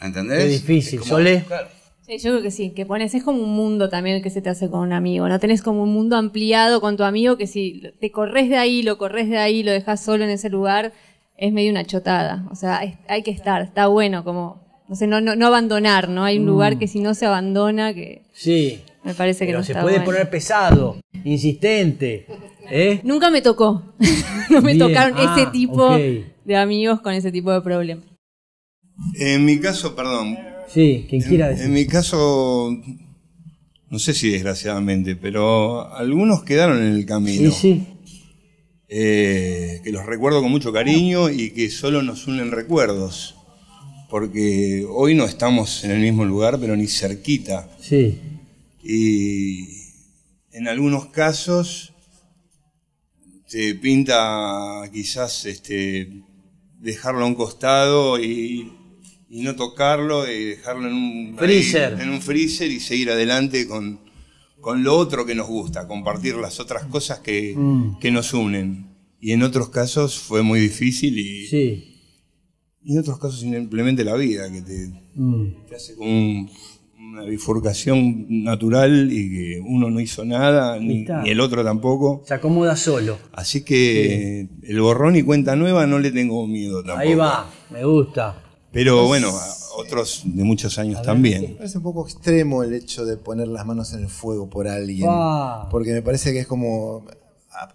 ¿Entendés? Qué difícil, Solé. Sí, yo creo que sí, que pones, es como un mundo también el que se te hace con un amigo, ¿no? Tenés como un mundo ampliado con tu amigo que si te corres de ahí, lo dejás solo en ese lugar, es medio una chotada. O sea, hay que estar, está bueno como, no sé, no abandonar, ¿no? Hay un lugar que si no se abandona, que sí, me parece que no está bueno. Se puede poner pesado, insistente, ¿eh? Nunca me tocó, no me tocaron ese tipo de amigos con ese tipo de problemas. En mi caso, perdón. Sí, quien quiera decir. En mi caso, no sé si desgraciadamente, pero algunos quedaron en el camino. Sí, sí. Que los recuerdo con mucho cariño y que solo nos unen recuerdos. Porque hoy no estamos en el mismo lugar, pero ni cerquita. Sí. Y en algunos casos te pinta quizás dejarlo a un costado y no tocarlo, y dejarlo en un freezer, y seguir adelante con lo otro que nos gusta, compartir las otras cosas que nos unen. Y en otros casos fue muy difícil y en otros casos simplemente la vida, que te hace como una bifurcación natural y que uno no hizo nada, ni el otro tampoco. Se acomoda solo. Así que el borrón y cuenta nueva no le tengo miedo tampoco. Ahí va, me gusta. Pero bueno, otros de muchos años también. Me parece un poco extremo el hecho de poner las manos en el fuego por alguien. Porque me parece que es como,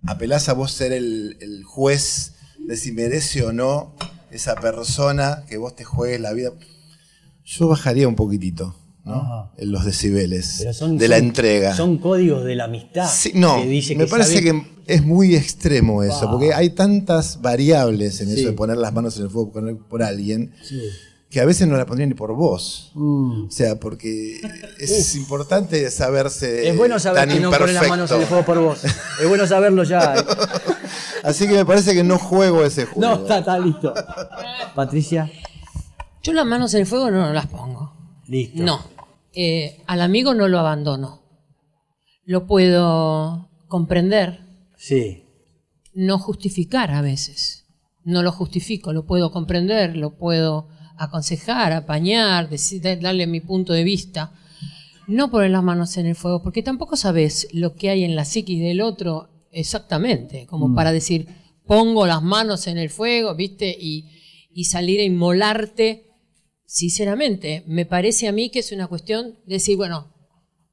apelás a vos ser el juez de si merece o no esa persona que vos te juegues la vida. Yo bajaría un poquitito, ¿no? En los decibeles de la entrega. Son códigos de la amistad. Sí, no, me parece que es muy extremo eso, porque hay tantas variables en eso de poner las manos en el fuego por alguien, que a veces no la pondrían ni por vos. O sea, porque es importante saberse. Es bueno saber que no poner las manos en el fuego por vos. Es bueno saberlo ya. Así que me parece que no juego ese juego. No, está listo. Patricia. Yo las manos en el fuego no las pongo. Listo. No, al amigo no lo abandono. Lo puedo comprender. Sí. no justificar a veces. No lo justifico, lo puedo comprender, lo puedo aconsejar, apañar, decir, darle mi punto de vista. No poner las manos en el fuego, porque tampoco sabes lo que hay en la psiquis del otro exactamente, como para decir, pongo las manos en el fuego, ¿viste? Y salir a inmolarte. Sinceramente, me parece a mí que es una cuestión de decir, bueno,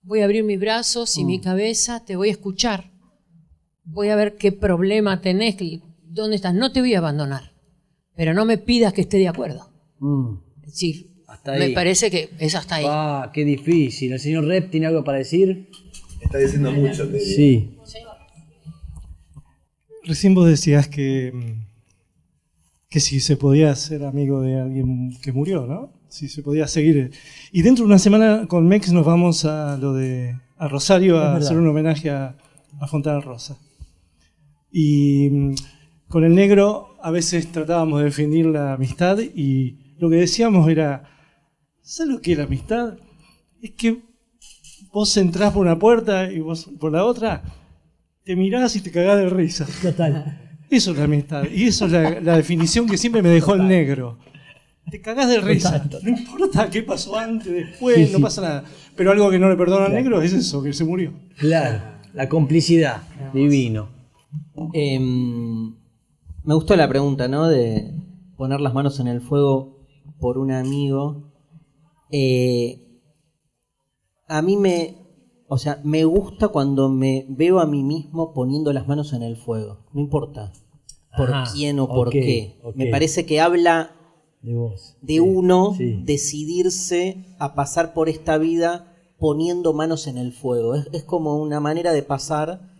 voy a abrir mis brazos y mi cabeza, te voy a escuchar, voy a ver qué problema tenés, dónde estás, no te voy a abandonar, pero no me pidas que esté de acuerdo. Es decir, hasta ahí. Me parece que es hasta ahí. Ah, qué difícil. ¿El señor Rep tiene algo para decir? Está diciendo mucho. Sí. Recién vos decías que si se podía ser amigo de alguien que murió, ¿no? Si se podía seguir. Y dentro de una semana con Mex nos vamos a Rosario a hacer un homenaje a Fontanarrosa. Y con el negro a veces tratábamos de definir la amistad y lo que decíamos era, ¿sabes lo que es la amistad? Es que vos entrás por una puerta y vos por la otra, te mirás y te cagás de risa. Total. Eso es la amistad. Y eso es la definición que siempre me dejó el negro. Te cagás de risa. No importa qué pasó antes, después, sí, no pasa nada. Pero algo que no le perdona al negro es eso, que se murió. Claro, la complicidad. Divino. Me gustó la pregunta, ¿no? De poner las manos en el fuego por un amigo. A mí me gusta cuando me veo a mí mismo poniendo las manos en el fuego. No importa por quién o por qué. Okay. Me parece que habla de vos, de uno decidirse a pasar por esta vida poniendo manos en el fuego. Es como una manera de pasar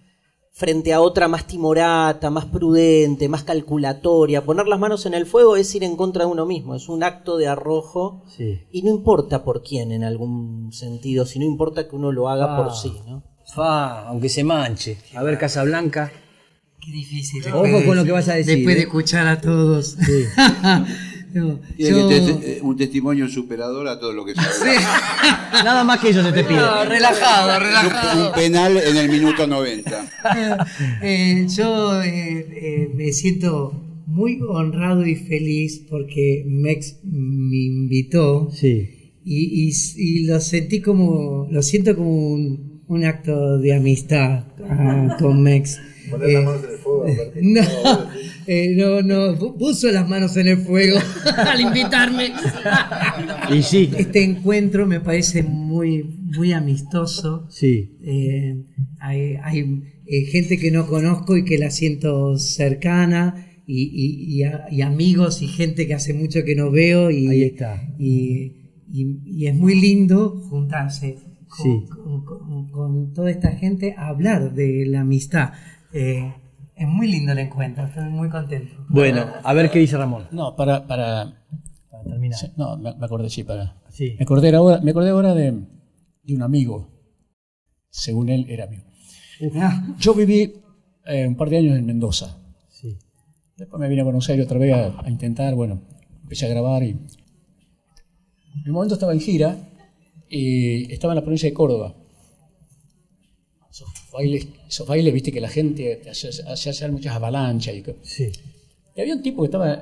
frente a otra más timorata, más prudente, más calculatoria. Poner las manos en el fuego es ir en contra de uno mismo. Es un acto de arrojo y no importa por quién en algún sentido, sino importa que uno lo haga por sí, ¿no? Aunque se manche. A ver, Casablanca. Qué difícil. Ojo con lo que vas a decir. Después de escuchar a todos. Sí. Un testimonio superador a todo lo que se habla. Nada más que ellos se te piden. Relajado. Un penal en el minuto 90. Yo me siento muy honrado y feliz porque Mex me invitó y lo sentí como un acto de amistad con Mex. Poner las manos en el fuego. No, puso las manos en el fuego al invitarme. Y sí. Este encuentro me parece muy, muy amistoso. Sí. Hay gente que no conozco y que la siento cercana. Y amigos y gente que hace mucho que no veo. Ahí está. Y es muy lindo juntarse con toda esta gente a hablar de la amistad. Es muy lindo el encuentro, estoy muy contento. Bueno, a ver qué dice Ramón. No, para terminar. No, me acordé, me acordé ahora de un amigo. Según él, era amigo. Yo viví un par de años en Mendoza. Sí. Después me vine a Buenos Aires otra vez a intentar, empecé a grabar y... En el momento estaba en gira y estaba en la provincia de Córdoba. Esos bailes, viste que la gente hace hacer muchas avalanchas. Y había un tipo que estaba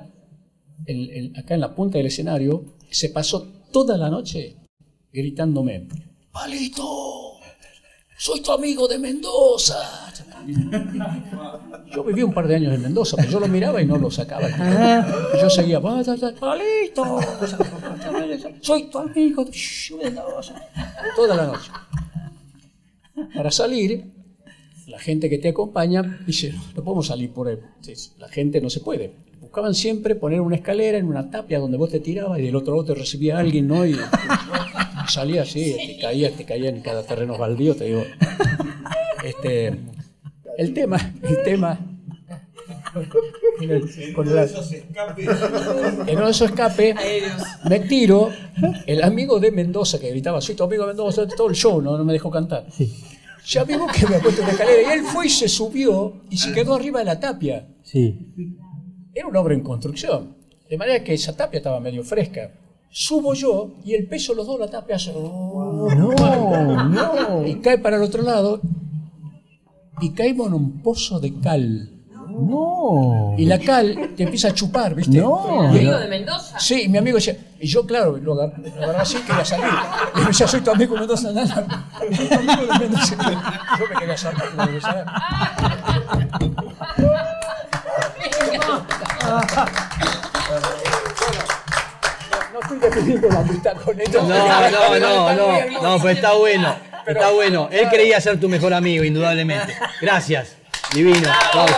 acá en la punta del escenario, se pasó toda la noche gritándome: "Palito, soy tu amigo de Mendoza". Yo viví un par de años en Mendoza, pero yo lo miraba y no lo sacaba. Yo seguía: "Palito, soy tu amigo de Mendoza", toda la noche. Para salir, la gente que te acompaña dice: "No podemos salir por él". La gente no se puede. Buscaban siempre poner una escalera en una tapia donde vos te tirabas y del otro lado te recibía alguien, ¿no? Y salía así, te caía en cada terreno baldío, te digo. El tema. En uno de esos escapes me tiro. El amigo de Mendoza que gritaba: "Soy tu amigo de Mendoza", todo el show no me dejó cantar. Ya vimos que me ha puesto en la escalera y él fue y se subió y se quedó arriba de la tapia. Era una obra en construcción, de manera que esa tapia estaba medio fresca. Subo yo y el peso de los dos, la tapia hace y cae para el otro lado y caímos en un pozo de cal. No. Y la cal te empieza a chupar, ¿viste? No. Mi amigo de Mendoza. Sí, mi amigo decía, y yo, claro, lo agarraba así, quería salir. Y yo decía, soy tu amigo de Mendoza, nada. Soy tu amigo de Mendoza. Yo me quería salir, me quería salir. No estoy defendiendo la amistad con ellos. No, pero está bueno. Pero, está bueno. Él creía ser tu mejor amigo, indudablemente. Gracias. Divino. ¡Bravo! ¡Bravo!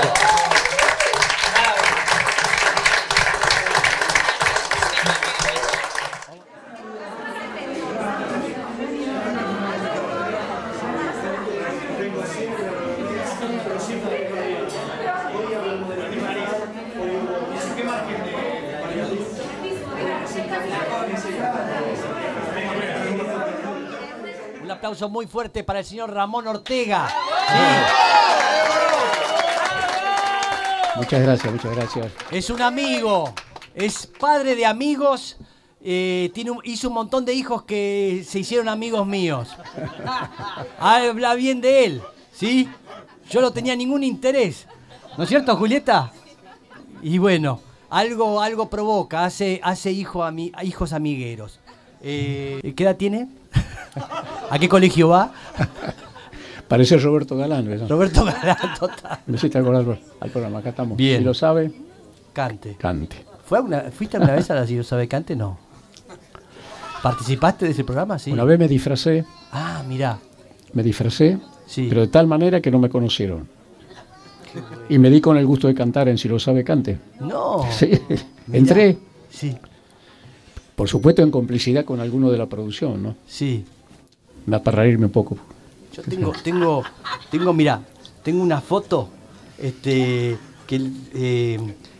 Un aplauso muy fuerte para el señor Ramón Ortega. Sí. Muchas gracias, muchas gracias. Es un amigo, es padre de amigos, hizo un montón de hijos que se hicieron amigos míos. Habla bien de él, ¿sí? Yo no tenía ningún interés, ¿no es cierto, Julieta? Y bueno, algo provoca, hace hijos amigueros. ¿Qué edad tiene? ¿A qué colegio va? Parece Roberto Galán, ¿verdad? Roberto Galán, total. Me hiciste acordar al programa, acá estamos. Bien. Si lo sabe, cante. Cante. ¿Fuiste alguna vez a la Si lo sabe, cante? No. ¿Participaste de ese programa? Sí. Una vez me disfracé. Ah, mirá. Me disfracé, sí. Pero de tal manera que no me conocieron. Y me di con el gusto de cantar en Si lo sabe, cante. No. Sí. Mirá. Entré. Sí. Por supuesto en complicidad con alguno de la producción, ¿no? Sí. Da para reírme un poco. Yo tengo una foto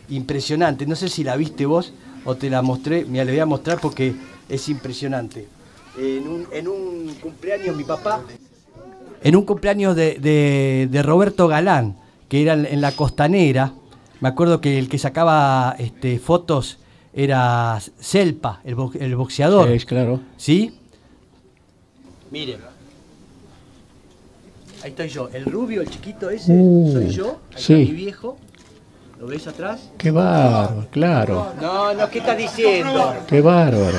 impresionante. No sé si la viste vos o te la mostré. Mira, le voy a mostrar porque es impresionante. En un cumpleaños, mi papá, en un cumpleaños de Roberto Galán, que era en la Costanera, me acuerdo que el que sacaba fotos era Selpa, el boxeador. Sí, claro. ¿Sí? Miren. Ahí estoy yo, el rubio, el chiquito ese, soy yo, ahí sí. Está mi viejo, ¿lo ves atrás? ¡Qué bárbaro! Claro. No, ¿qué estás diciendo? ¡Qué bárbaro!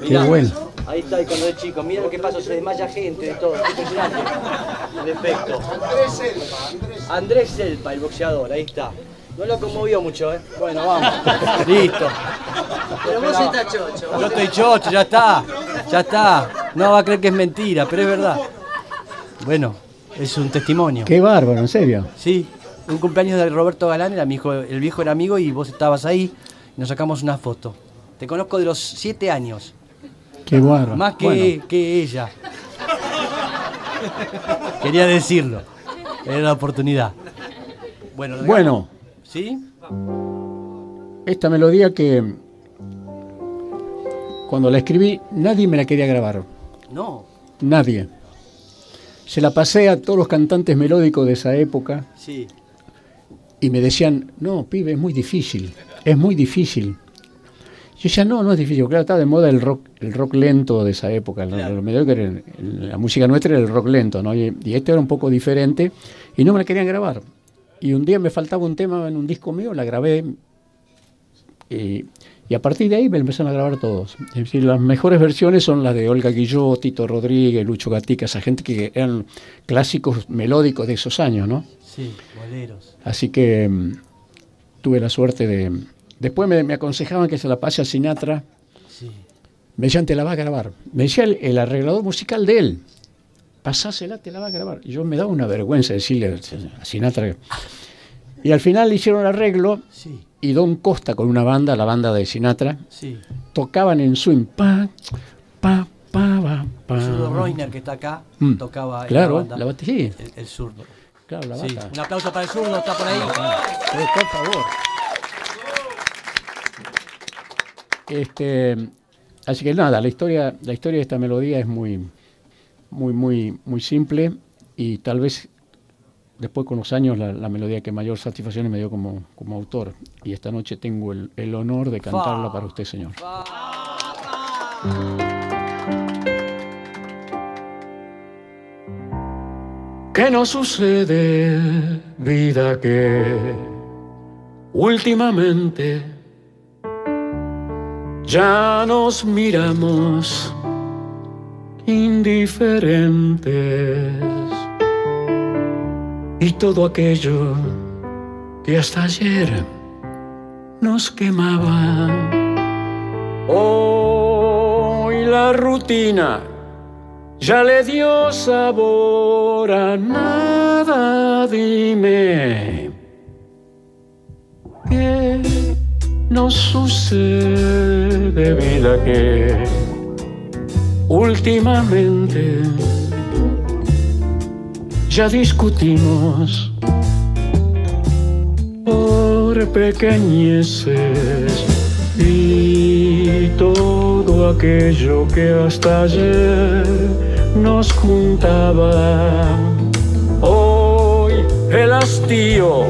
Mirá, ¡qué bueno! Ahí está, y cuando es chico, mira lo que pasa, se desmaya gente de todo, impresionante. Perfecto. Andrés Selpa, el boxeador, ahí está. No lo conmovió mucho, ¿eh? Bueno, vamos. Listo. Pero vos estás chocho. Yo estoy chocho, ya está. Ya está. No va a creer que es mentira, pero es verdad. Bueno, es un testimonio. Qué bárbaro, en serio. Sí, un cumpleaños de Roberto Galán, era mi hijo, el viejo era amigo y vos estabas ahí y nos sacamos una foto. Te conozco de los 7 años. Qué bárbaro. Más que ella. Quería decirlo. Era la oportunidad. Bueno. ¿Sí? Esta melodía que cuando la escribí nadie me la quería grabar. No. Nadie. Se la pasé a todos los cantantes melódicos de esa época. Sí. Y me decían, no, pibe, es muy difícil, es muy difícil. Yo decía, no es difícil. Claro, estaba de moda el rock lento de esa época. Claro. La música nuestra era el rock lento, ¿no? Y este era un poco diferente y no me la querían grabar. Y un día me faltaba un tema en un disco mío, la grabé y a partir de ahí me empezaron a grabar todos. Es decir, las mejores versiones son las de Olga Guillot, Tito Rodríguez, Lucho Gatica, esa gente que eran clásicos melódicos de esos años, ¿no? Sí, boleros. Así que tuve la suerte de... Después me aconsejaban que se la pase a Sinatra. Sí. Me decían, te la va a grabar. Me decía el arreglador musical de él, pasásela, te la va a grabar. Y yo me daba una vergüenza decirle a Sinatra. Y al final hicieron el arreglo. Sí. Y Don Costa con una banda, la banda de Sinatra, sí. Tocaban en swing. Pa, pa, pa, pa, pa. El Zurdo Reiner, que está acá, tocaba claro, en la banda. Sí. El Zurdo. Claro, la banda. Sí. Un aplauso para el Zurdo, está por ahí. Sí, por favor. Así que nada, la historia de esta melodía es muy simple y tal vez... Después, con los años, la melodía que mayor satisfacción me dio como autor. Y esta noche tengo el honor de cantarla para usted, señor. que no sucede, vida que últimamente ya nos miramos indiferentes, y todo aquello que hasta ayer nos quemaba, hoy la rutina ya le dio sabor a nada. Dime, ¿qué nos sucede, vida, que últimamente ya discutimos por pequeñeces, y todo aquello que hasta ayer nos juntaba, hoy el hastío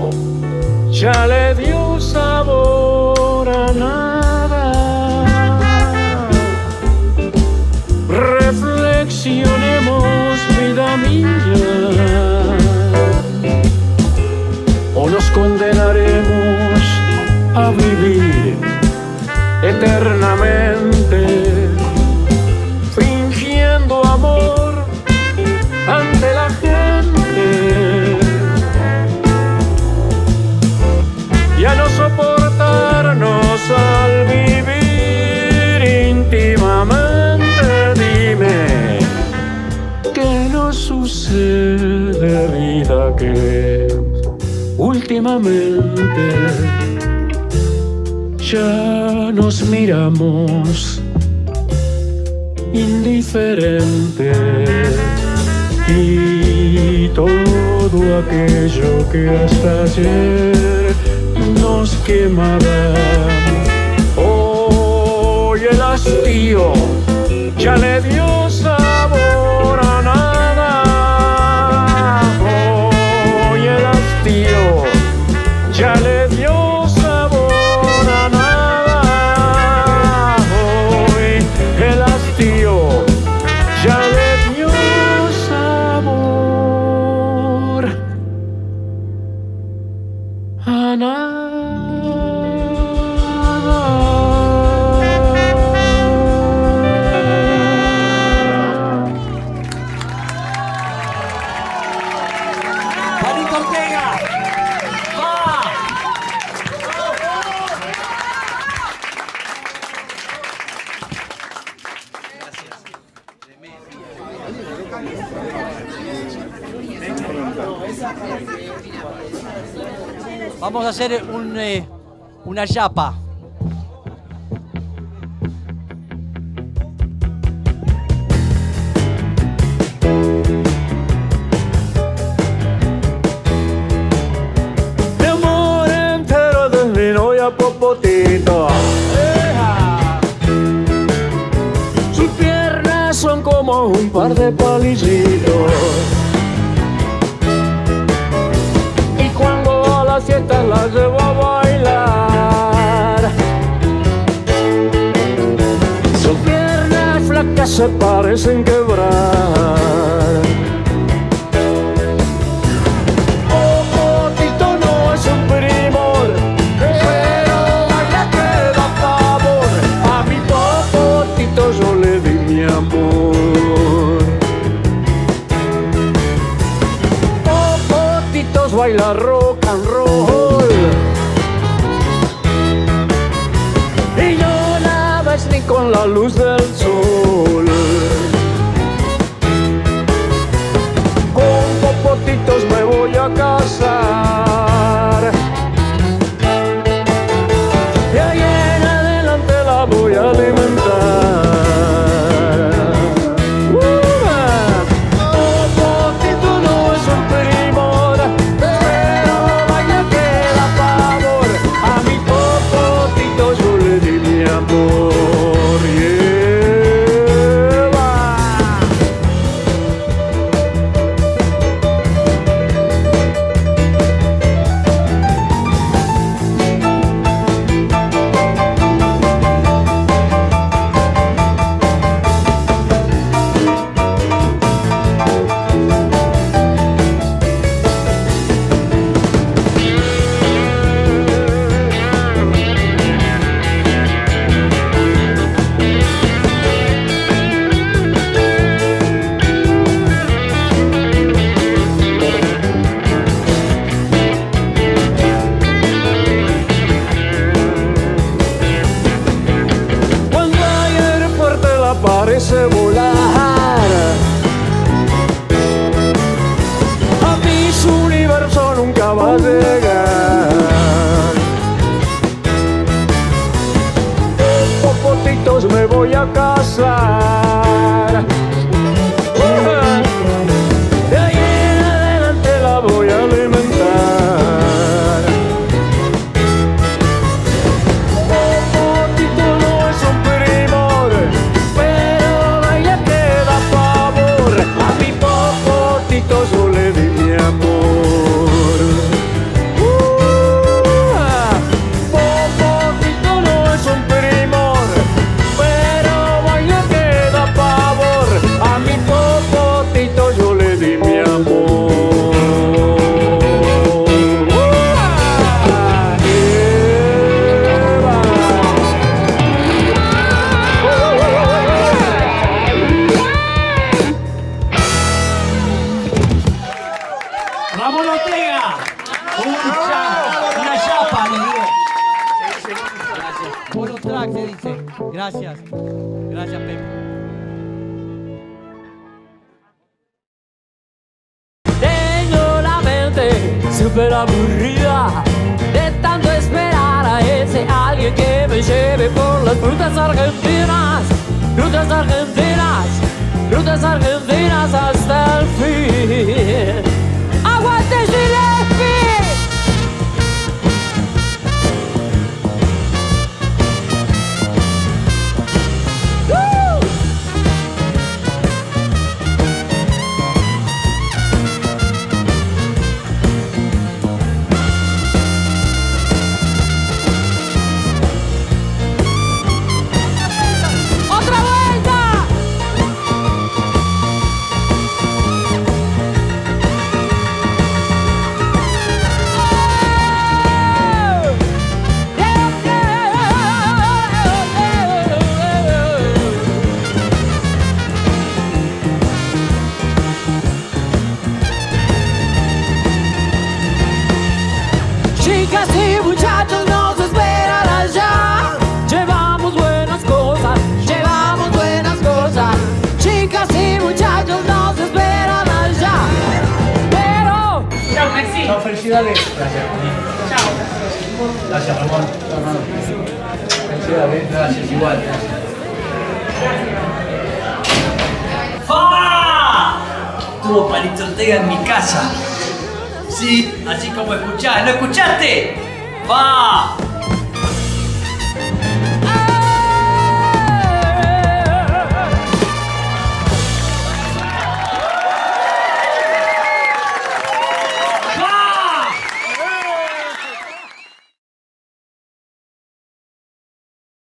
ya le dio sabor a nada? Reflexionemos, vida mía, o nos condenaremos a vivir eternamente fingiendo amor ante la gente, y a no soportarnos al vivir íntimamente. Dime, ¿qué nos sucede, vida, que últimamente ya nos miramos indiferentes, y todo aquello que hasta ayer nos quemaba, hoy el hastío ya le dio sabor a nada? Hoy el hastío ya le dio hacer una yapa. Mi amor entero desde mi novia Popotito. ¡Eja! Sus piernas son como un par de palillitos. Si esta la llevo a bailar, sus piernas flacas se parecen quebrar. Oh, Tito no es un primor, pero vaya que da favor. A mi Popotito yo le di mi amor. Popotitos baila rock and roll, y yo la ves ni con la luz del sol. Con Popotitos me voy a casar, y ahí en adelante la voy a alimentar. Popotitos no es un primor, pero parece volar. A mí su universo nunca va a llegar. Por potitos me voy a casar. De ahí en adelante la voy a alimentar. Por potitos no es un primor, pero baila que da pavor. A mi por potitos yo le di mi amor. Por potitos no es un primor, pero baila que da pavor. A mi popotito yo le di mi amor. ¡Ah! ¡Eva! ¡Ramón Ortega! Una chapa le dio. Gracias. Puro track se dice. Gracias. Gracias, Pepe. Súper aburrida de tanto esperar a ese alguien que me lleve por las frutas argentinas, frutas argentinas, frutas argentinas hasta el fin. ¡Aguante Gillespie! Felicidades. Gracias. Chao. Gracias, Ramón. Felicidades. Gracias, igual. Gracias. ¡Fama! Tuvo Palito Ortega en mi casa. Sí, así como escuchás. ¿Lo escuchaste? ¡Fama!